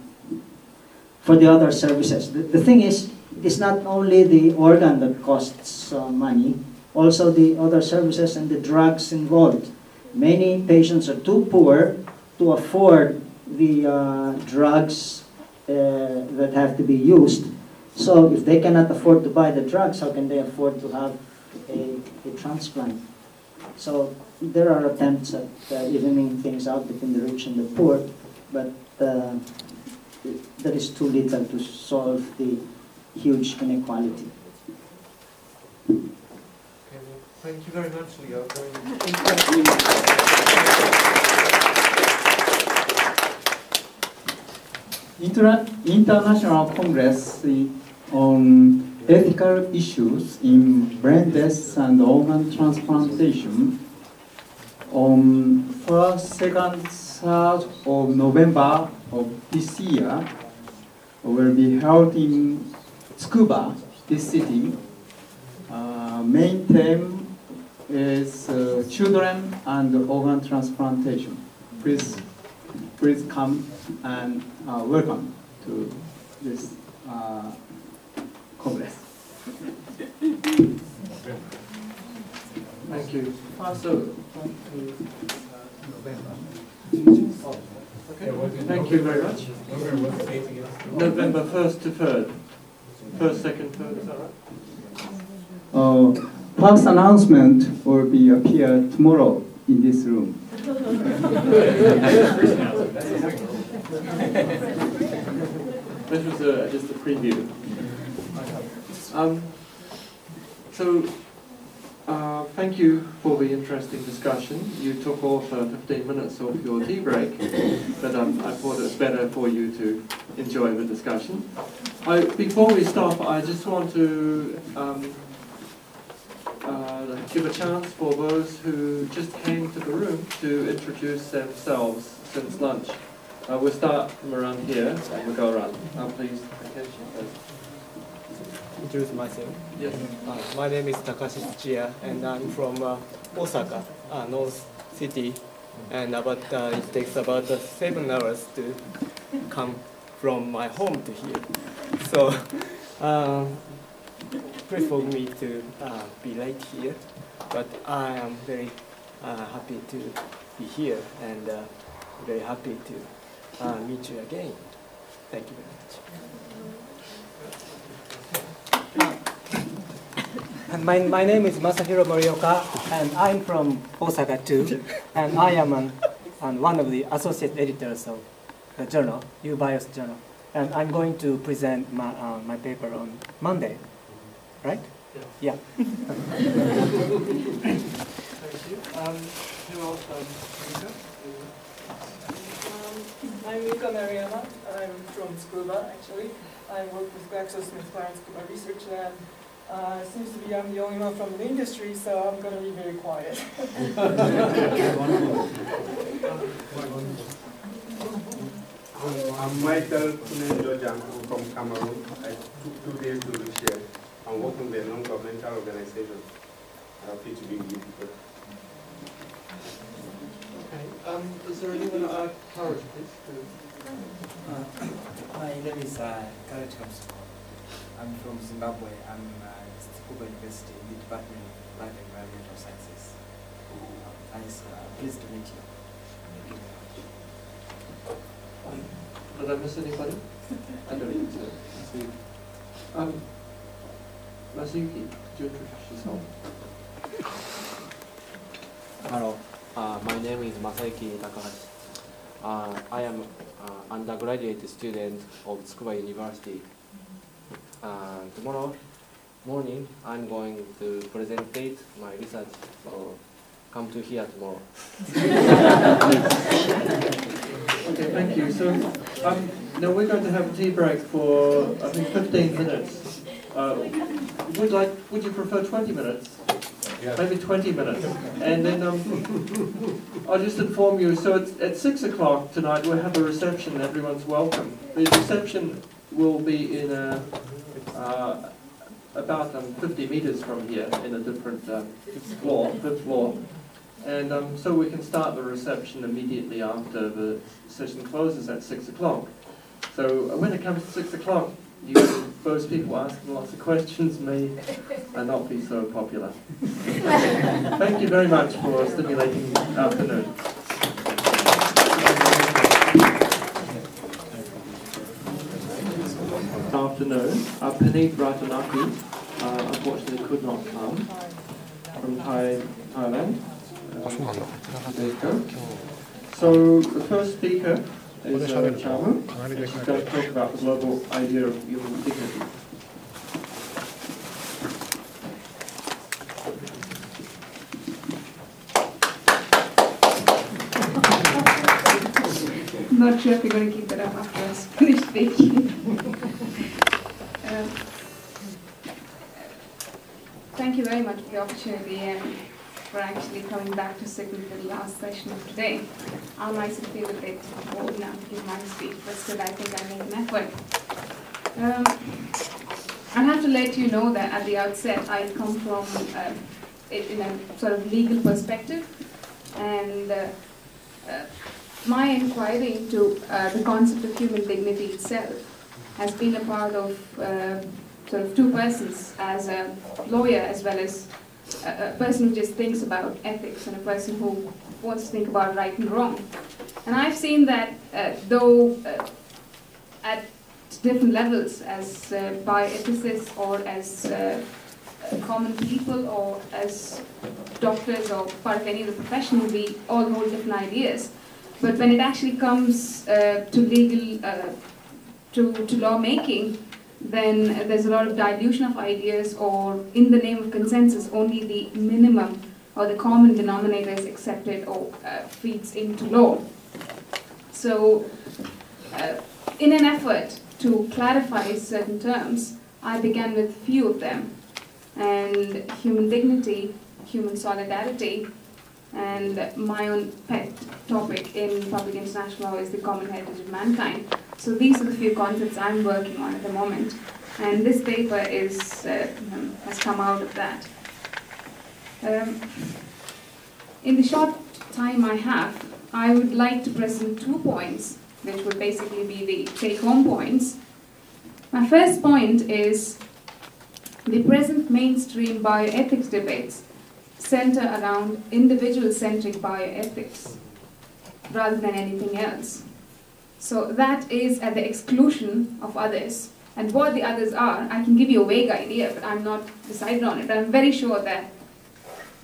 for the other services. The, the thing is, it's not only the organ that costs uh, money, also the other services and the drugs involved. Many patients are too poor to afford the uh, drugs uh, that have to be used. So if they cannot afford to buy the drugs, how can they afford to have a, a transplant? So there are attempts at uh, evening things out between the rich and the poor, but uh, that is too little to solve the huge inequality. Okay, Thank you very much, Leo. Very interesting. Inter International Congress on ethical issues in brain deaths and organ transplantation on first, second, third of November of this year will be held in Tsukuba, this city. Uh, main theme is uh, children and organ transplantation. Please, please come and uh, welcome to this uh, congress. Thank you. First of November. Okay. Thank you very much. November first to third, first, second, third. Is that right? Uh, past announcement will be appear tomorrow in this room. This was a, just a preview. Um, so, uh, thank you for the interesting discussion. You took off uh, fifteen minutes off your tea break, but um, I thought it was better for you to enjoy the discussion. I, before we stop, I just want to um, Uh, give a chance for those who just came to the room to introduce themselves since lunch. Uh, we'll start from around here and we'll go around. Uh, please, introduce myself. Yes. Uh, my name is Takashi Tsuchiya and I'm from uh, Osaka, uh, North City, and about uh, it takes about uh, seven hours to come from my home to here. So. Uh, Please forgive me to uh, be late here, but I am very uh, happy to be here and uh, very happy to uh, meet you again. Thank you very much. And my, my name is Masahiro Morioka, and I'm from Osaka too, and I am an, an one of the associate editors of the journal, U BIOS journal, and I'm going to present my, uh, my paper on Monday. Right? Yeah. Yeah. Thank you. Um, who else? Um, Mika? Um, I'm Mika Nariyama. I'm from Tsukuba, actually. I work with GlaxoSmithKline Tsukuba Research Lab. Uh, seems to be I'm the only one from the industry, so I'm going to be very quiet. I'm Michael Kunen George. I'm from Cameroon. I took two days to reach here. I'm working with a non-governmental organization. I'm happy to be with you. Okay. Um, is there anyone uh, Courage, please? Uh, my name is uh, Courage Kamsuko. I'm from Zimbabwe. I'm at uh, Tsukuba University in the Department of Life and Environmental Sciences. I'm uh, pleased to meet you. Thank you very much. Um, did I miss anybody? I don't think so. Let's see. Um, Masaki, could you introduce yourself? Hello, uh, my name is Masaki Takahashi. Uh, I am an uh, undergraduate student of Tsukuba University. Uh, tomorrow morning, I'm going to present my research, so come to here tomorrow. Okay, thank you. So, um, now we're going to have a tea break for, I think, fifteen minutes. Uh, would like? Would you prefer twenty minutes? Yeah. Maybe twenty minutes, and then um, I'll just inform you. So it's, at six o'clock tonight we'll have a reception. Everyone's welcome. The reception will be in a, uh, about um, fifty meters from here, in a different uh, floor, fifth floor, and um, so we can start the reception immediately after the session closes at six o'clock. So when it comes to six o'clock. You, those people asking lots of questions may not be so popular. Thank you very much for a stimulating afternoon. This afternoon, uh, Puneet Ratanaki uh, unfortunately could not come from Thai, Thailand. Um, there you go. So the first speaker. Is uh, Chamu, and she's going to talk about the global idea of human dignity. Not sure if you're going to keep that up after I finish speaking. um, thank you very much for the opportunity and for actually coming back to sit with the last session of today. I myself feel a bit bored now to give my speech, but still I think I made an effort. Um, I have to let you know that at the outset I come from uh, it in a sort of legal perspective, and uh, uh, my inquiry into uh, the concept of human dignity itself has been a part of uh, sort of two persons, as a lawyer as well as a, a person who just thinks about ethics and a person who wants to think about right and wrong. And I've seen that uh, though uh, at different levels, as uh, bioethicists or as uh, common people or as doctors or part of any of the profession, we all hold different ideas. But when it actually comes uh, to legal, uh, to, to lawmaking, then uh, there's a lot of dilution of ideas, or in the name of consensus, only the minimum or the common denominator is accepted or uh, feeds into law. So uh, in an effort to clarify certain terms, I began with a few of them. And human dignity, human solidarity, and my own pet topic in public international law is the common heritage of mankind. So these are the few concepts I'm working on at the moment, and this paper is uh, has come out of that. Um, in the short time I have, I would like to present two points, which would basically be the take-home points. My first point is the present mainstream bioethics debates center around individual-centric bioethics rather than anything else. So that is at the exclusion of others. And what the others are, I can give you a vague idea, but I'm not decided on it. I'm very sure that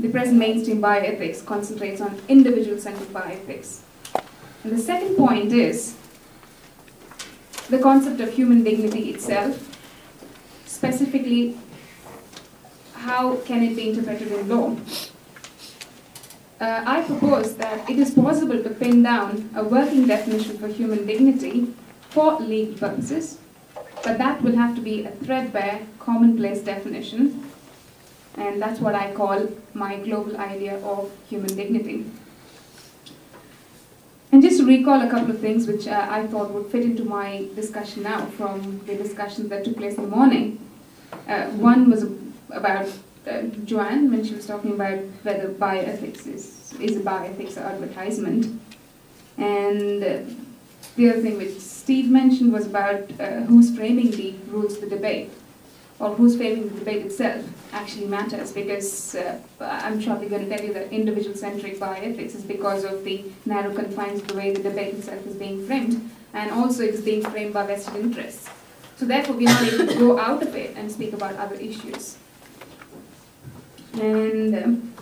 the present mainstream bioethics concentrates on individual-centric bioethics. And the second point is the concept of human dignity itself, specifically how can it be interpreted in law? Uh, I propose that it is possible to pin down a working definition for human dignity for legal purposes, but that will have to be a threadbare, commonplace definition, and that's what I call my global idea of human dignity. And just to recall a couple of things which uh, I thought would fit into my discussion now from the discussions that took place in the morning. Uh, one was about uh, Joanne, when she was talking about whether bioethics is, is a bioethics advertisement. And uh, the other thing which Steve mentioned was about uh, who's framing the rules of the debate, or who's framing the debate itself actually matters, because uh, I'm probably going to tell you that individual-centric bioethics is because of the narrow confines of the way the debate itself is being framed, and also it's being framed by vested interests. So therefore, we're not able to go out of it and speak about other issues. And um,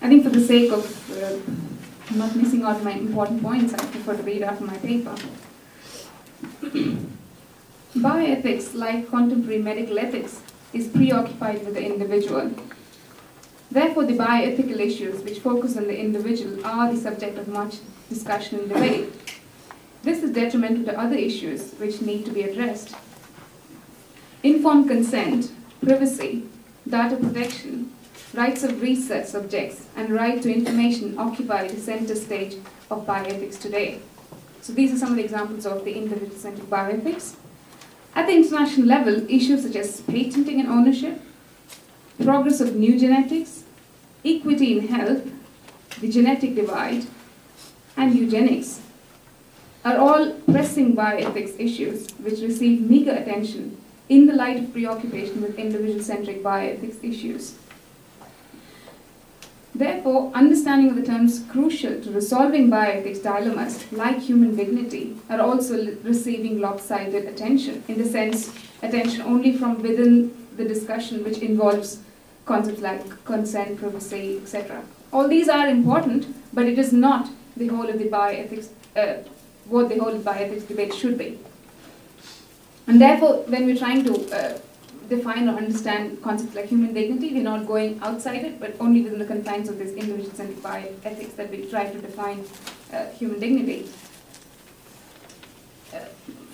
I think for the sake of uh, not missing out my important points, I prefer to read out my paper. Bioethics, like contemporary medical ethics, is preoccupied with the individual. Therefore, the bioethical issues which focus on the individual are the subject of much discussion and debate. This is detrimental to other issues which need to be addressed. Informed consent, privacy, data protection, rights of research subjects, and right to information occupy the center stage of bioethics today. So these are some of the examples of the individual-centered bioethics. At the international level, issues such as patenting and ownership, progress of new genetics, equity in health, the genetic divide, and eugenics are all pressing bioethics issues which receive meager attention in the light of preoccupation with individual-centric bioethics issues. Therefore, understanding of the terms crucial to resolving bioethics dilemmas, like human dignity, are also receiving lopsided attention, in the sense, attention only from within the discussion which involves concepts like consent, privacy, et cetera. All these are important, but it is not the whole of the bioethics, uh, what the whole bioethics debate should be. And therefore, when we're trying to uh, define or understand concepts like human dignity, we're not going outside it, but only within the confines of this individual-centric bioethics that we try to define uh, human dignity.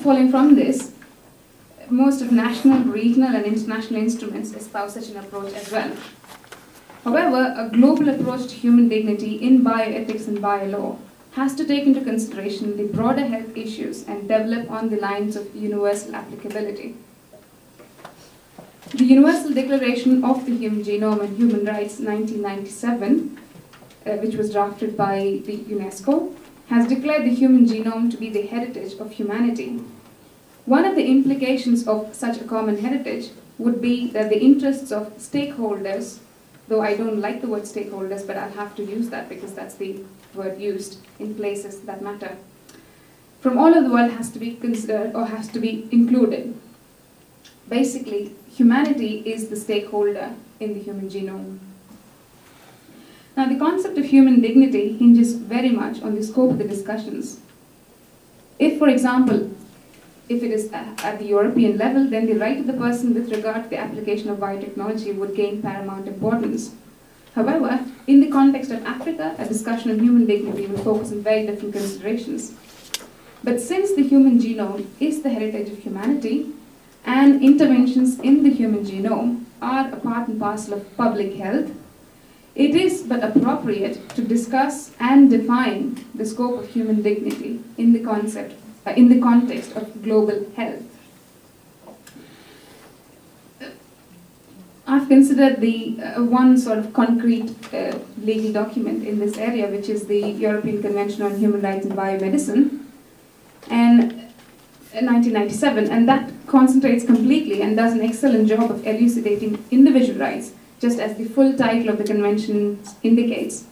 Following from this, most of national, regional, and international instruments espouse such an approach as well. However, a global approach to human dignity in bioethics and biolaw has to take into consideration the broader health issues and develop on the lines of universal applicability. The Universal Declaration of the Human Genome and Human Rights nineteen ninety-seven, uh, which was drafted by the UNESCO, has declared the human genome to be the heritage of humanity. One of the implications of such a common heritage would be that the interests of stakeholders, though I don't like the word stakeholders, but I'll have to use that because that's the word used in places that matter, from all over the world has to be considered or has to be included. Basically, humanity is the stakeholder in the human genome. Now, the concept of human dignity hinges very much on the scope of the discussions. If, for example, if it is at the European level, then the right of the person with regard to the application of biotechnology would gain paramount importance. However, in the context of Africa, a discussion on human dignity will focus on very different considerations. But since the human genome is the heritage of humanity, and interventions in the human genome are a part and parcel of public health, it is but appropriate to discuss and define the scope of human dignity in the concept in the context of global health. I've considered the uh, one sort of concrete uh, legal document in this area, which is the European Convention on Human Rights and Biomedicine, and uh, nineteen ninety-seven, and that concentrates completely and does an excellent job of elucidating individual rights, just as the full title of the convention indicates.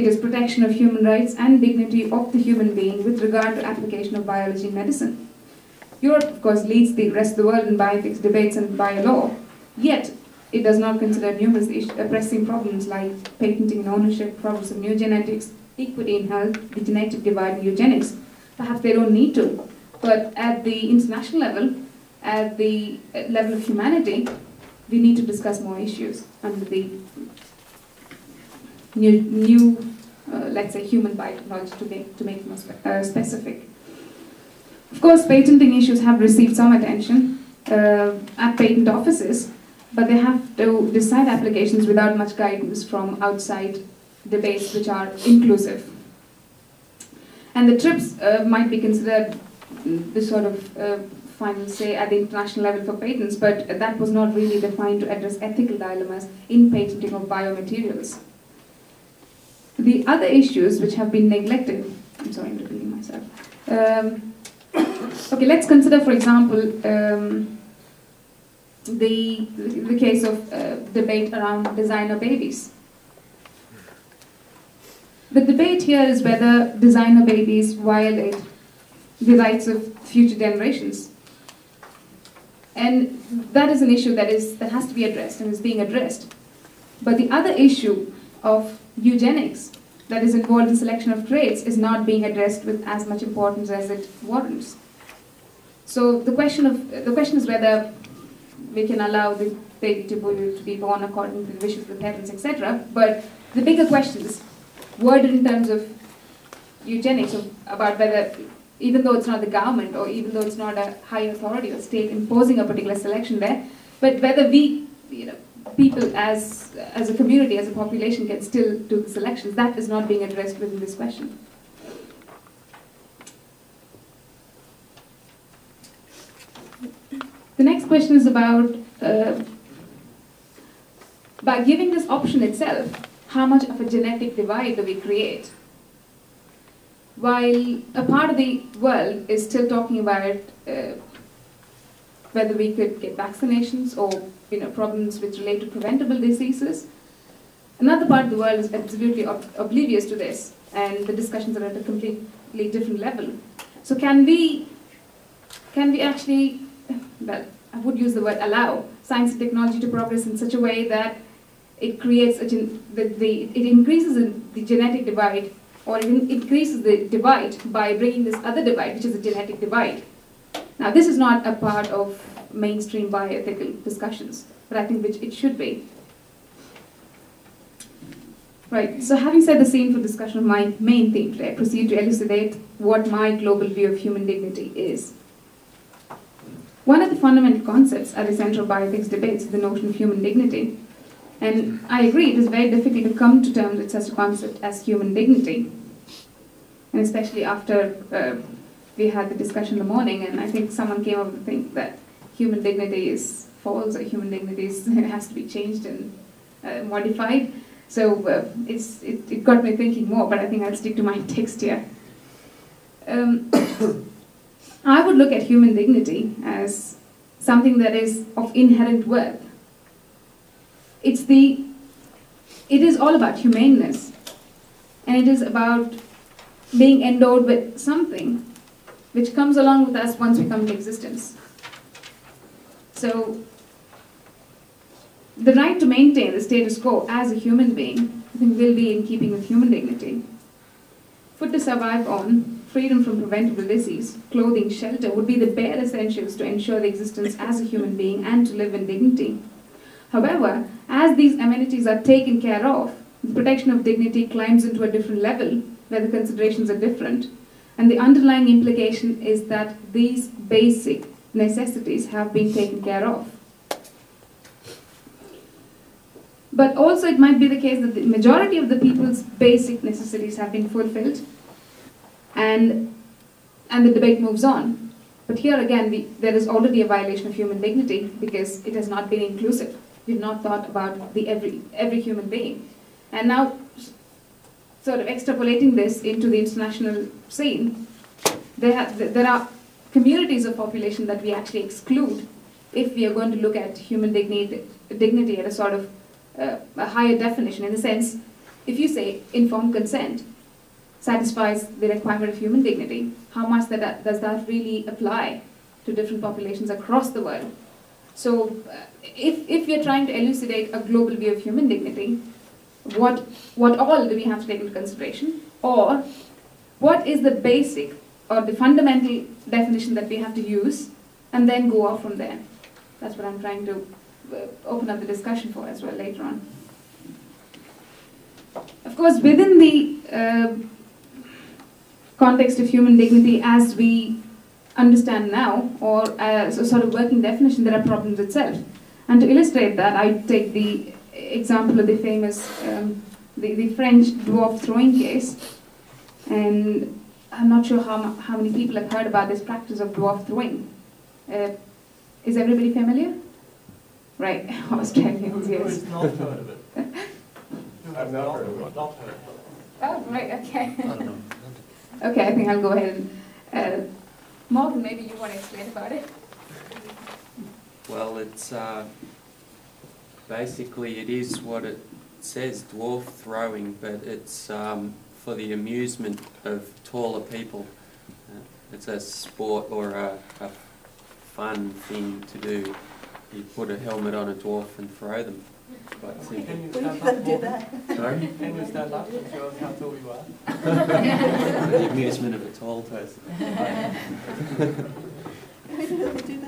It is protection of human rights and dignity of the human being with regard to application of biology in medicine. Europe, of course, leads the rest of the world in bioethics debates and biolaw, yet it does not consider numerous pressing problems like patenting and ownership, problems of new genetics, equity in health, the genetic divide in eugenics. Perhaps they don't need to, but at the international level, at the level of humanity, we need to discuss more issues under the new, new uh, let's say, human biotechnology to make, to make it more spe uh, specific. Of course, patenting issues have received some attention uh, at patent offices, but they have to decide applications without much guidance from outside debates which are inclusive. And the TRIPS uh, might be considered the sort of uh, final say at the international level for patents, but that was not really defined to address ethical dilemmas in patenting of biomaterials. The other issues which have been neglected, I'm sorry, I'm repeating myself. Um, okay, let's consider, for example, um, the, the case of uh, debate around designer babies. The debate here is whether designer babies violate the rights of future generations. And that is an issue that, is, that has to be addressed and is being addressed. But the other issue of eugenics that is involved in selection of traits is not being addressed with as much importance as it warrants. So the question of the question is whether we can allow the baby to be born according to the wishes of the parents, et cetera. But the bigger questions, worded in terms of eugenics, about whether, even though it's not the government or even though it's not a high authority or state imposing a particular selection there, but whether we, you know, people as, as a community, as a population, can still do the selections. That is not being addressed within this question. The next question is about, uh, by giving this option itself, how much of a genetic divide do we create? While a part of the world is still talking about uh, whether we could get vaccinations or you know, problems which relate to preventable diseases, another part of the world is absolutely ob oblivious to this, and the discussions are at a completely different level. So can we, can we actually, well, I would use the word allow science and technology to progress in such a way that it creates a gen the, the it increases the genetic divide, or it increases the divide by bringing this other divide, which is the genetic divide. Now, this is not a part of mainstream bioethical discussions, but I think which it should be. Right, so having set the scene for discussion of my main theme today, I proceed to elucidate what my global view of human dignity is. One of the fundamental concepts at the center of bioethics debates is the notion of human dignity. And I agree, it is very difficult to come to terms with such a concept as human dignity. And especially after uh, we had the discussion in the morning, and I think someone came up with the thing that human dignity is false, or human dignity is, has to be changed and uh, modified. So uh, it's, it, it got me thinking more, but I think I'll stick to my text here. Um, I would look at human dignity as something that is of inherent worth. It's the, it is all about humaneness, and it is about being endowed with something which comes along with us once we come to existence. So the right to maintain the status quo as a human being, I think, will be in keeping with human dignity. Food to survive on, freedom from preventable disease, clothing, shelter would be the bare essentials to ensure the existence as a human being and to live in dignity. However, as these amenities are taken care of, the protection of dignity climbs into a different level where the considerations are different. And the underlying implication is that these basic necessities have been taken care of. But also it might be the case that the majority of the people's basic necessities have been fulfilled, and, and the debate moves on. But here again, we, there is already a violation of human dignity because it has not been inclusive. We've not thought about the every, every human being. And now, sort of extrapolating this into the international scene, there, have, there are communities of population that we actually exclude if we are going to look at human dignity, dignity at a sort of Uh, a higher definition, in the sense, if you say informed consent satisfies the requirement of human dignity, how much that, does that really apply to different populations across the world? So uh, if, if we are trying to elucidate a global view of human dignity, what, what all do we have to take into consideration? Or what is the basic or the fundamental definition that we have to use and then go off from there? That's what I'm trying to open up the discussion for as well later on. Of course, within the uh, context of human dignity as we understand now, or as a sort of working definition, there are problems itself. And to illustrate that, I take the example of the famous um, the, the French dwarf throwing case. And I'm not sure how, how many people have heard about this practice of dwarf throwing. Uh, is everybody familiar? Right, Australians, yes. Who's not heard of it? I've not heard of it. Not heard of it. Oh, right, okay. Okay, I think I'll go ahead and... Uh, Morgan, maybe you want to explain about it? Well, it's... Uh, basically, it is what it says, dwarf throwing, but it's um, for the amusement of taller people. Uh, it's a sport or a, a fun thing to do. You put a helmet on a dwarf and throw them. Quite simple. Can you stand up do that? Sorry? Can you stand up and show us how tall you are? The amusement of a tall person.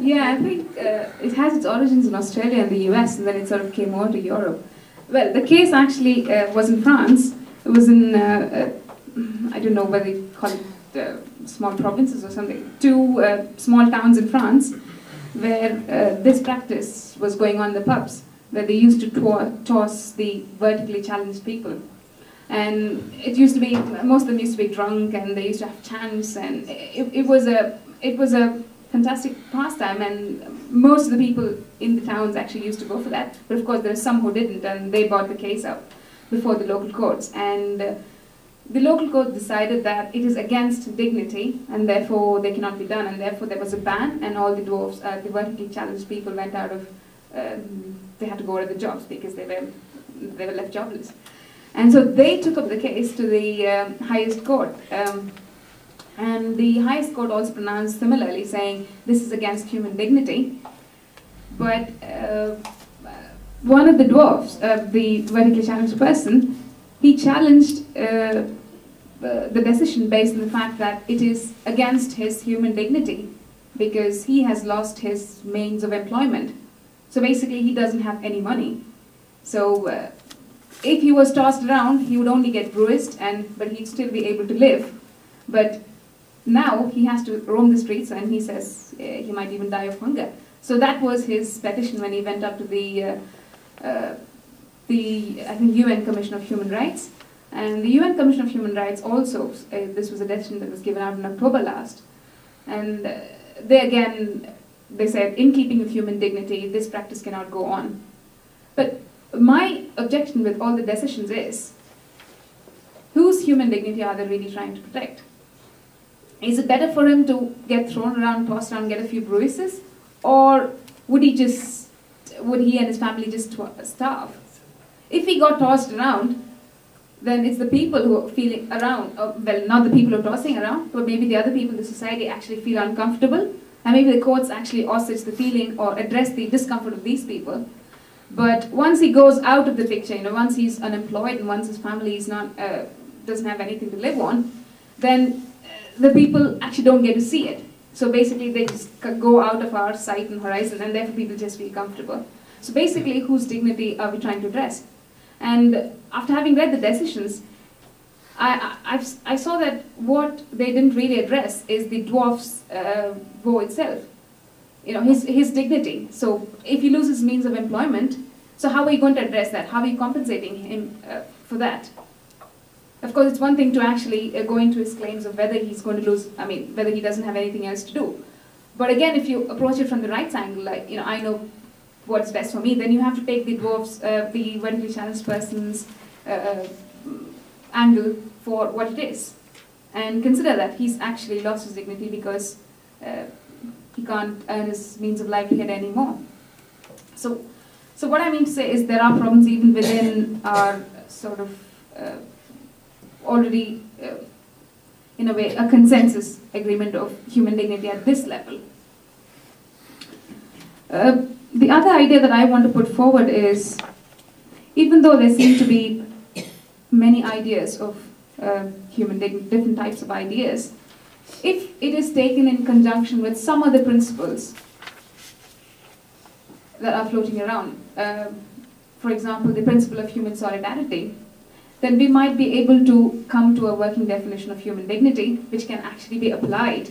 Yeah, I think uh, it has its origins in Australia and the U S, and then it sort of came over to Europe. Well, the case actually uh, was in France. It was in, uh, uh, I don't know whether they call it uh, small provinces or something, two uh, small towns in France, where uh, this practice was going on in the pubs, where they used to to toss the vertically challenged people. And it used to be, most of them used to be drunk, and they used to have chants, and it, it, was a, it was a fantastic pastime, and most of the people in the towns actually used to go for that. But of course there are some who didn't, and they brought the case up before the local courts. And uh, the local court decided that it is against dignity, and therefore they cannot be done, and therefore there was a ban, and all the dwarves, uh, the vertically challenged people, went out of, uh, they had to go out of the jobs because they were, they were left jobless. And so they took up the case to the uh, highest court, um, and the highest court also pronounced similarly, saying this is against human dignity. But uh, one of the dwarves, uh, the vertically challenged person, he challenged uh, the decision based on the fact that it is against his human dignity because he has lost his means of employment. So basically he doesn't have any money. So uh, if he was tossed around, he would only get bruised, and, but he'd still be able to live. But Now he has to roam the streets, and he says uh, he might even die of hunger. So that was his petition when he went up to the, uh, uh, the I think, U N Commission of Human Rights. And the U N Commission of Human Rights also, uh, this was a decision that was given out in October last. And uh, they again, they said, in keeping with human dignity, this practice cannot go on. But my objection with all the decisions is, whose human dignity are they really trying to protect? Is it better for him to get thrown around, tossed around, get a few bruises? Or would he just, would he and his family just starve? If he got tossed around, then it's the people who are feeling around, or, well, not the people who are tossing around, but maybe the other people in the society actually feel uncomfortable, and maybe the courts actually ostrich the feeling or address the discomfort of these people. But once he goes out of the picture, you know, once he's unemployed and once his family is not, uh, doesn't have anything to live on, then the people actually don't get to see it. So basically they just go out of our sight and horizon, and therefore people just feel comfortable. So basically, whose dignity are we trying to address? And after having read the decisions, I, I, I've, I saw that what they didn't really address is the dwarf's uh, woe itself. You know, his, his dignity. So if he loses means of employment, so how are you going to address that? How are you compensating him uh, for that? Of course, it's one thing to actually uh, go into his claims of whether he's going to lose, I mean, whether he doesn't have anything else to do. But again, if you approach it from the right angle, like, you know, I know what's best for me, then you have to take the dwarfs, uh, the vertically challenged person's uh, angle for what it is. And consider that he's actually lost his dignity because uh, he can't earn his means of livelihood anymore. So, so what I mean to say is there are problems even within our sort of uh, already, uh, in a way, a consensus agreement of human dignity at this level. Uh, the other idea that I want to put forward is, even though there seem to be many ideas of uh, human dignity, different types of ideas, if it is taken in conjunction with some other principles that are floating around, uh, for example, the principle of human solidarity, then we might be able to come to a working definition of human dignity, which can actually be applied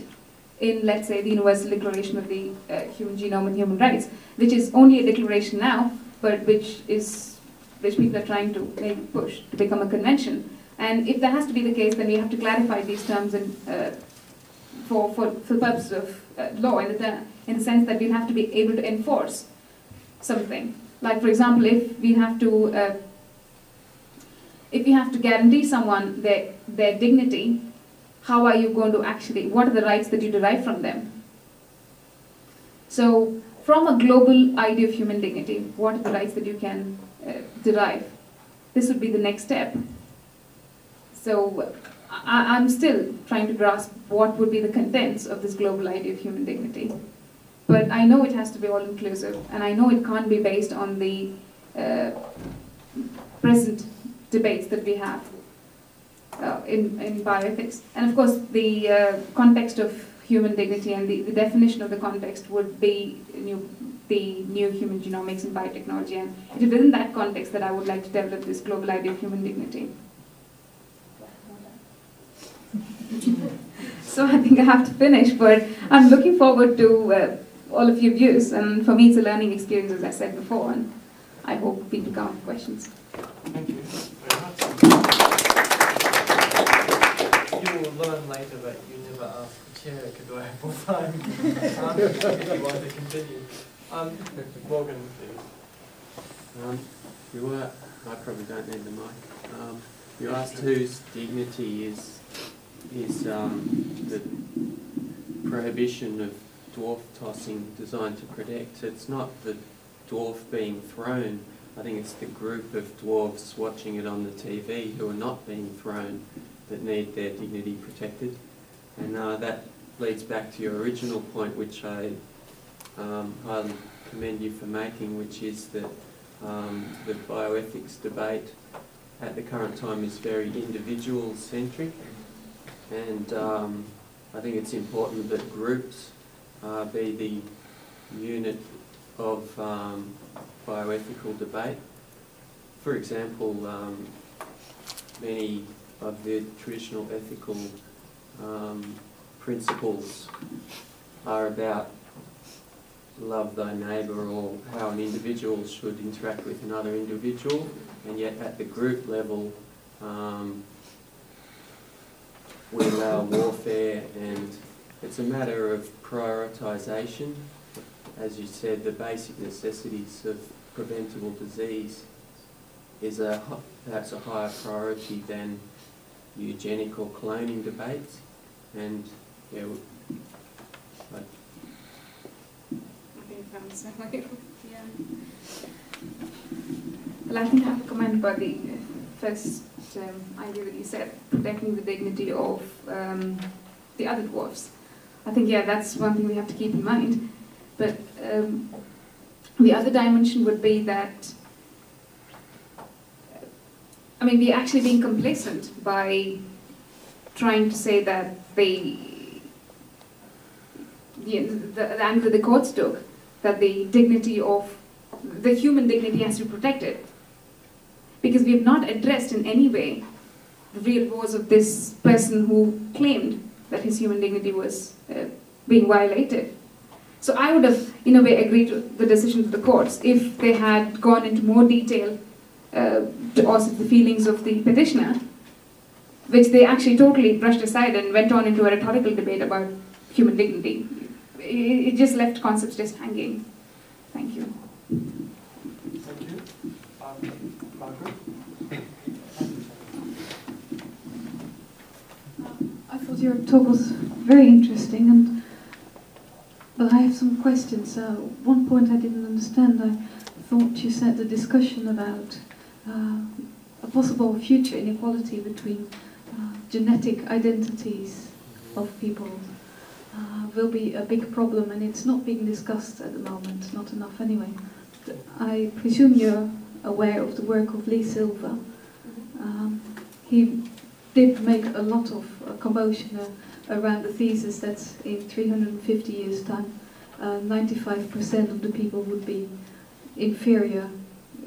in, let's say, the Universal Declaration of the uh, Human Genome and Human Rights, which is only a declaration now, but which is, which people are trying to maybe push to become a convention. And if that has to be the case, then we have to clarify these terms in, uh, for, for, for the purpose of uh, law, in the, in the sense that we have to be able to enforce something. Like, for example, if we have to, uh, if we have to guarantee someone their, their dignity, how are you going to actually, what are the rights that you derive from them? So, from a global idea of human dignity, what are the rights that you can uh, derive? This would be the next step. So I, I'm still trying to grasp what would be the contents of this global idea of human dignity. But I know it has to be all-inclusive, and I know it can't be based on the uh, present debates that we have uh, in, in bioethics. And of course, the uh, context of human dignity and the, the definition of the context would be new, the new human genomics and biotechnology. And it is within that context that I would like to develop this global idea of human dignity. So I think I have to finish, but I'm looking forward to uh, all of your views, and for me it's a learning experience, as I said before, and I hope people come up with questions. Thank you very much. You will learn later that you never ask the chair, because I have more time. um, if you want to continue. Um, Morgan, please. Um, you were, I probably don't need the mic. Um, you asked whose dignity is is um, the prohibition of dwarf tossing designed to protect. It's not the dwarf being thrown, I think it's the group of dwarfs watching it on the T V who are not being thrown that need their dignity protected. And uh, that leads back to your original point, which I um, highly commend you for making, which is that um, the bioethics debate at the current time is very individual-centric. And um, I think it's important that groups uh, be the unit of um, bioethical debate. For example, um, many of the traditional ethical um, principles are about love thy neighbour, or how an individual should interact with another individual, and yet at the group level um, we allow warfare, and it's a matter of prioritisation. As you said, the basic necessities of preventable disease is a, perhaps a higher priority than eugenic or cloning debates, and yeah, I think that was a little, yeah. Well, I think I have a comment about the first um, idea that you said, protecting the dignity of um, the other dwarfs. I think, yeah, that's one thing we have to keep in mind. But um, the other dimension would be that, I mean, we're actually being complacent by trying to say that they, you know, the, the angle that the courts took, that the dignity of, the human dignity has to be protected. Because we have not addressed in any way the real woes of this person who claimed that his human dignity was uh, being violated. So I would have, in a way, agreed to the decision of the courts if they had gone into more detail uh, to also the feelings of the petitioner, which they actually totally brushed aside and went on into a rhetorical debate about human dignity. It, it just left concepts just hanging. Thank you. Thank you. Um, Margaret? I thought your talk was very interesting, and but I have some questions. Uh, one point I didn't understand, I thought you said the discussion about uh, a possible future inequality between uh, genetic identities of people uh, will be a big problem, and it's not being discussed at the moment, not enough anyway. I presume you're aware of the work of Lee Silver. Um, he did make a lot of uh, commotion uh, around the thesis that in three hundred fifty years' time, ninety-five percent uh, of the people would be inferior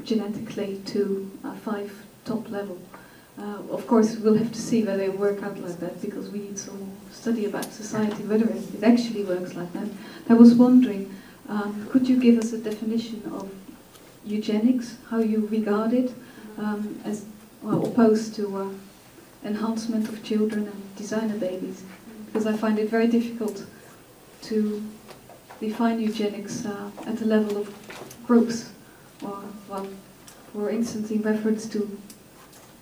genetically to uh, five top level. Uh, of course, we'll have to see whether it works out like that, because we need some study about society, whether it actually works like that. I was wondering, um, could you give us a definition of eugenics, how you regard it, um, as well, opposed to uh, enhancement of children and designer babies? Because I find it very difficult to define eugenics uh, at the level of groups, or, well, for instance, in reference to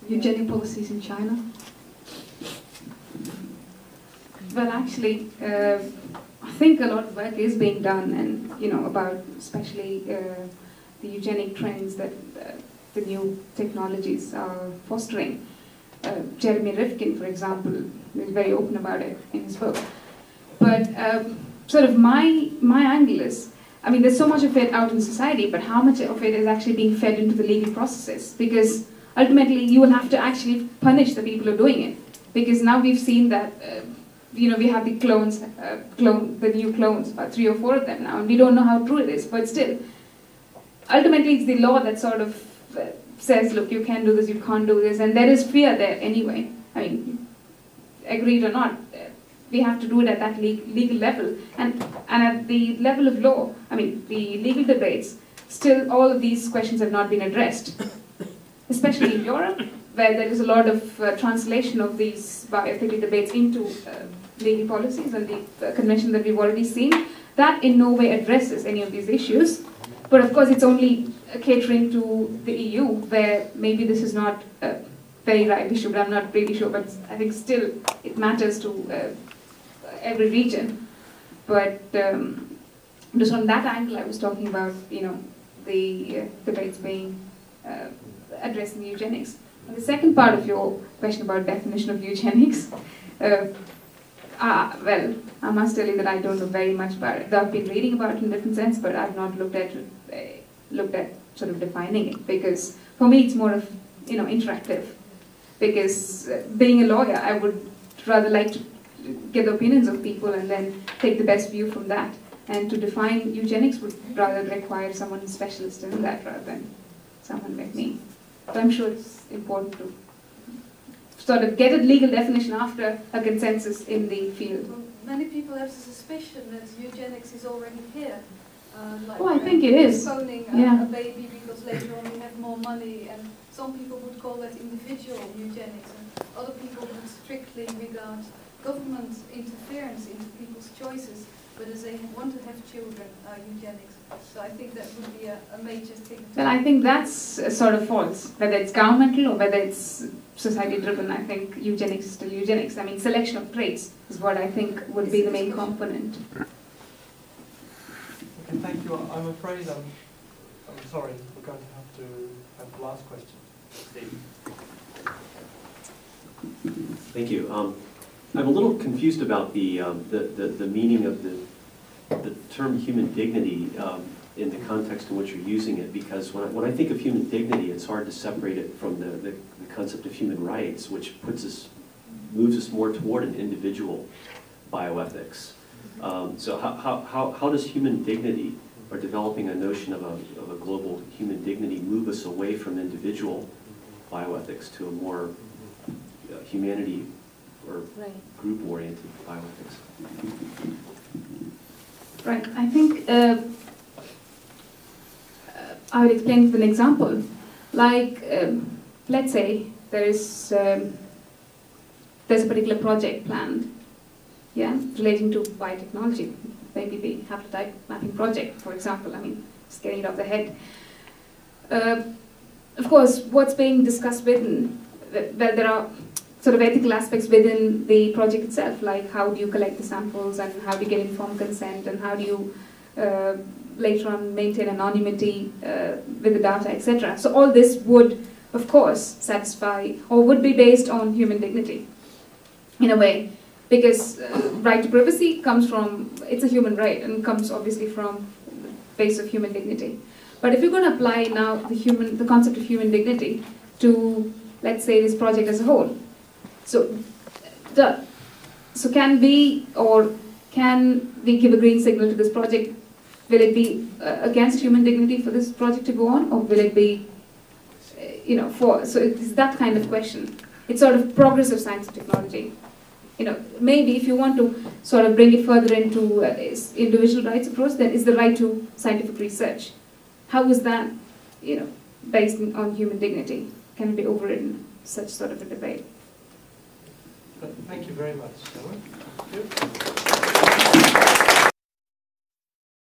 eugenic policies in China. Well, actually, uh, I think a lot of work is being done, and you know, about especially uh, the eugenic trends that uh, the new technologies are fostering. Uh, Jeremy Rifkin, for example, is very open about it in his book. But um, sort of my my angle is, I mean, there's so much of it out in society, but how much of it is actually being fed into the legal processes? Because ultimately, you will have to actually punish the people who are doing it. Because now we've seen that, uh, you know, we have the clones, uh, clone, the new clones, about three or four of them now, and we don't know how true it is. But still, ultimately, it's the law that sort of uh, says, look, you can do this, you can't do this, and there is fear there anyway. I mean, agreed or not, we have to do it at that le legal level. And, and at the level of law, I mean, the legal debates, still all of these questions have not been addressed, especially in Europe, where there is a lot of uh, translation of these bioethical debates into uh, legal policies and the uh, convention that we've already seen. That in no way addresses any of these issues. But of course, it's only catering to the E U, where maybe this is not a very ripe issue, but I'm not really sure, but I think still it matters to uh, every region. But um, just on that angle, I was talking about, you know, the uh, debates being uh, addressing eugenics. And the second part of your question about definition of eugenics, uh, ah, well, I must tell you that I don't know very much about it. I've been reading about it in different sense, but I've not looked at it. Uh, looked at sort of defining it, because for me it's more of, you know, interactive, because uh, being a lawyer, I would rather like to get the opinions of people and then take the best view from that, and to define eugenics would rather require someone specialist in that rather than someone like me. But I'm sure it's important to sort of get a legal definition after a consensus in the field. many people have the suspicion that eugenics is already here. Uh, like oh, I think it is. Cloning a, yeah. a baby because later on we have more money, and some people would call that individual eugenics, and other people would strictly regard government interference into people's choices, whether they want to have children, uh, eugenics. So I think that would be a, a major thing. Well, I think that's uh, sort of false, whether it's governmental or whether it's society-driven. I think eugenics is still eugenics. I mean, selection of traits is what I think would it's be the main component. Thank you. I'm afraid I'm, I'm sorry, we're going to have to have the last question. Steve. Thank you. Um, I'm a little confused about the, um, the, the, the meaning of the, the term human dignity um, in the context in which you're using it, because when I, when I think of human dignity, it's hard to separate it from the, the, the concept of human rights, which puts us, moves us more toward an individual bioethics. Um, so how, how, how, how does human dignity, or developing a notion of a, of a global human dignity, move us away from individual bioethics to a more uh, humanity or group-oriented bioethics? Right. I think uh, I would explain with an example. Like, um, let's say there is um, there's a particular project planned. Yeah, relating to biotechnology, maybe the haplotype mapping project, for example. I mean, just getting it off the head. Uh, of course, what's being discussed within, well, there are sort of ethical aspects within the project itself, like how do you collect the samples and how do you get informed consent and how do you uh, later on maintain anonymity uh, with the data, et cetera. So all this would, of course, satisfy or would be based on human dignity, in a way. Because uh, right to privacy comes from, it's a human right and comes obviously from the base of human dignity. But if you're going to apply now the human, the concept of human dignity to, let's say, this project as a whole, so the, so can we or can we give a green signal to this project? Will it be uh, against human dignity for this project to go on, or will it be, uh, you know, for? So it's that kind of question. It's sort of progress of science and technology. You know, maybe if you want to sort of bring it further into uh, individual rights approach, then is the right to scientific research. How is that, you know, based on human dignity? Can it be overridden, such sort of a debate? Thank you very much. Thank you.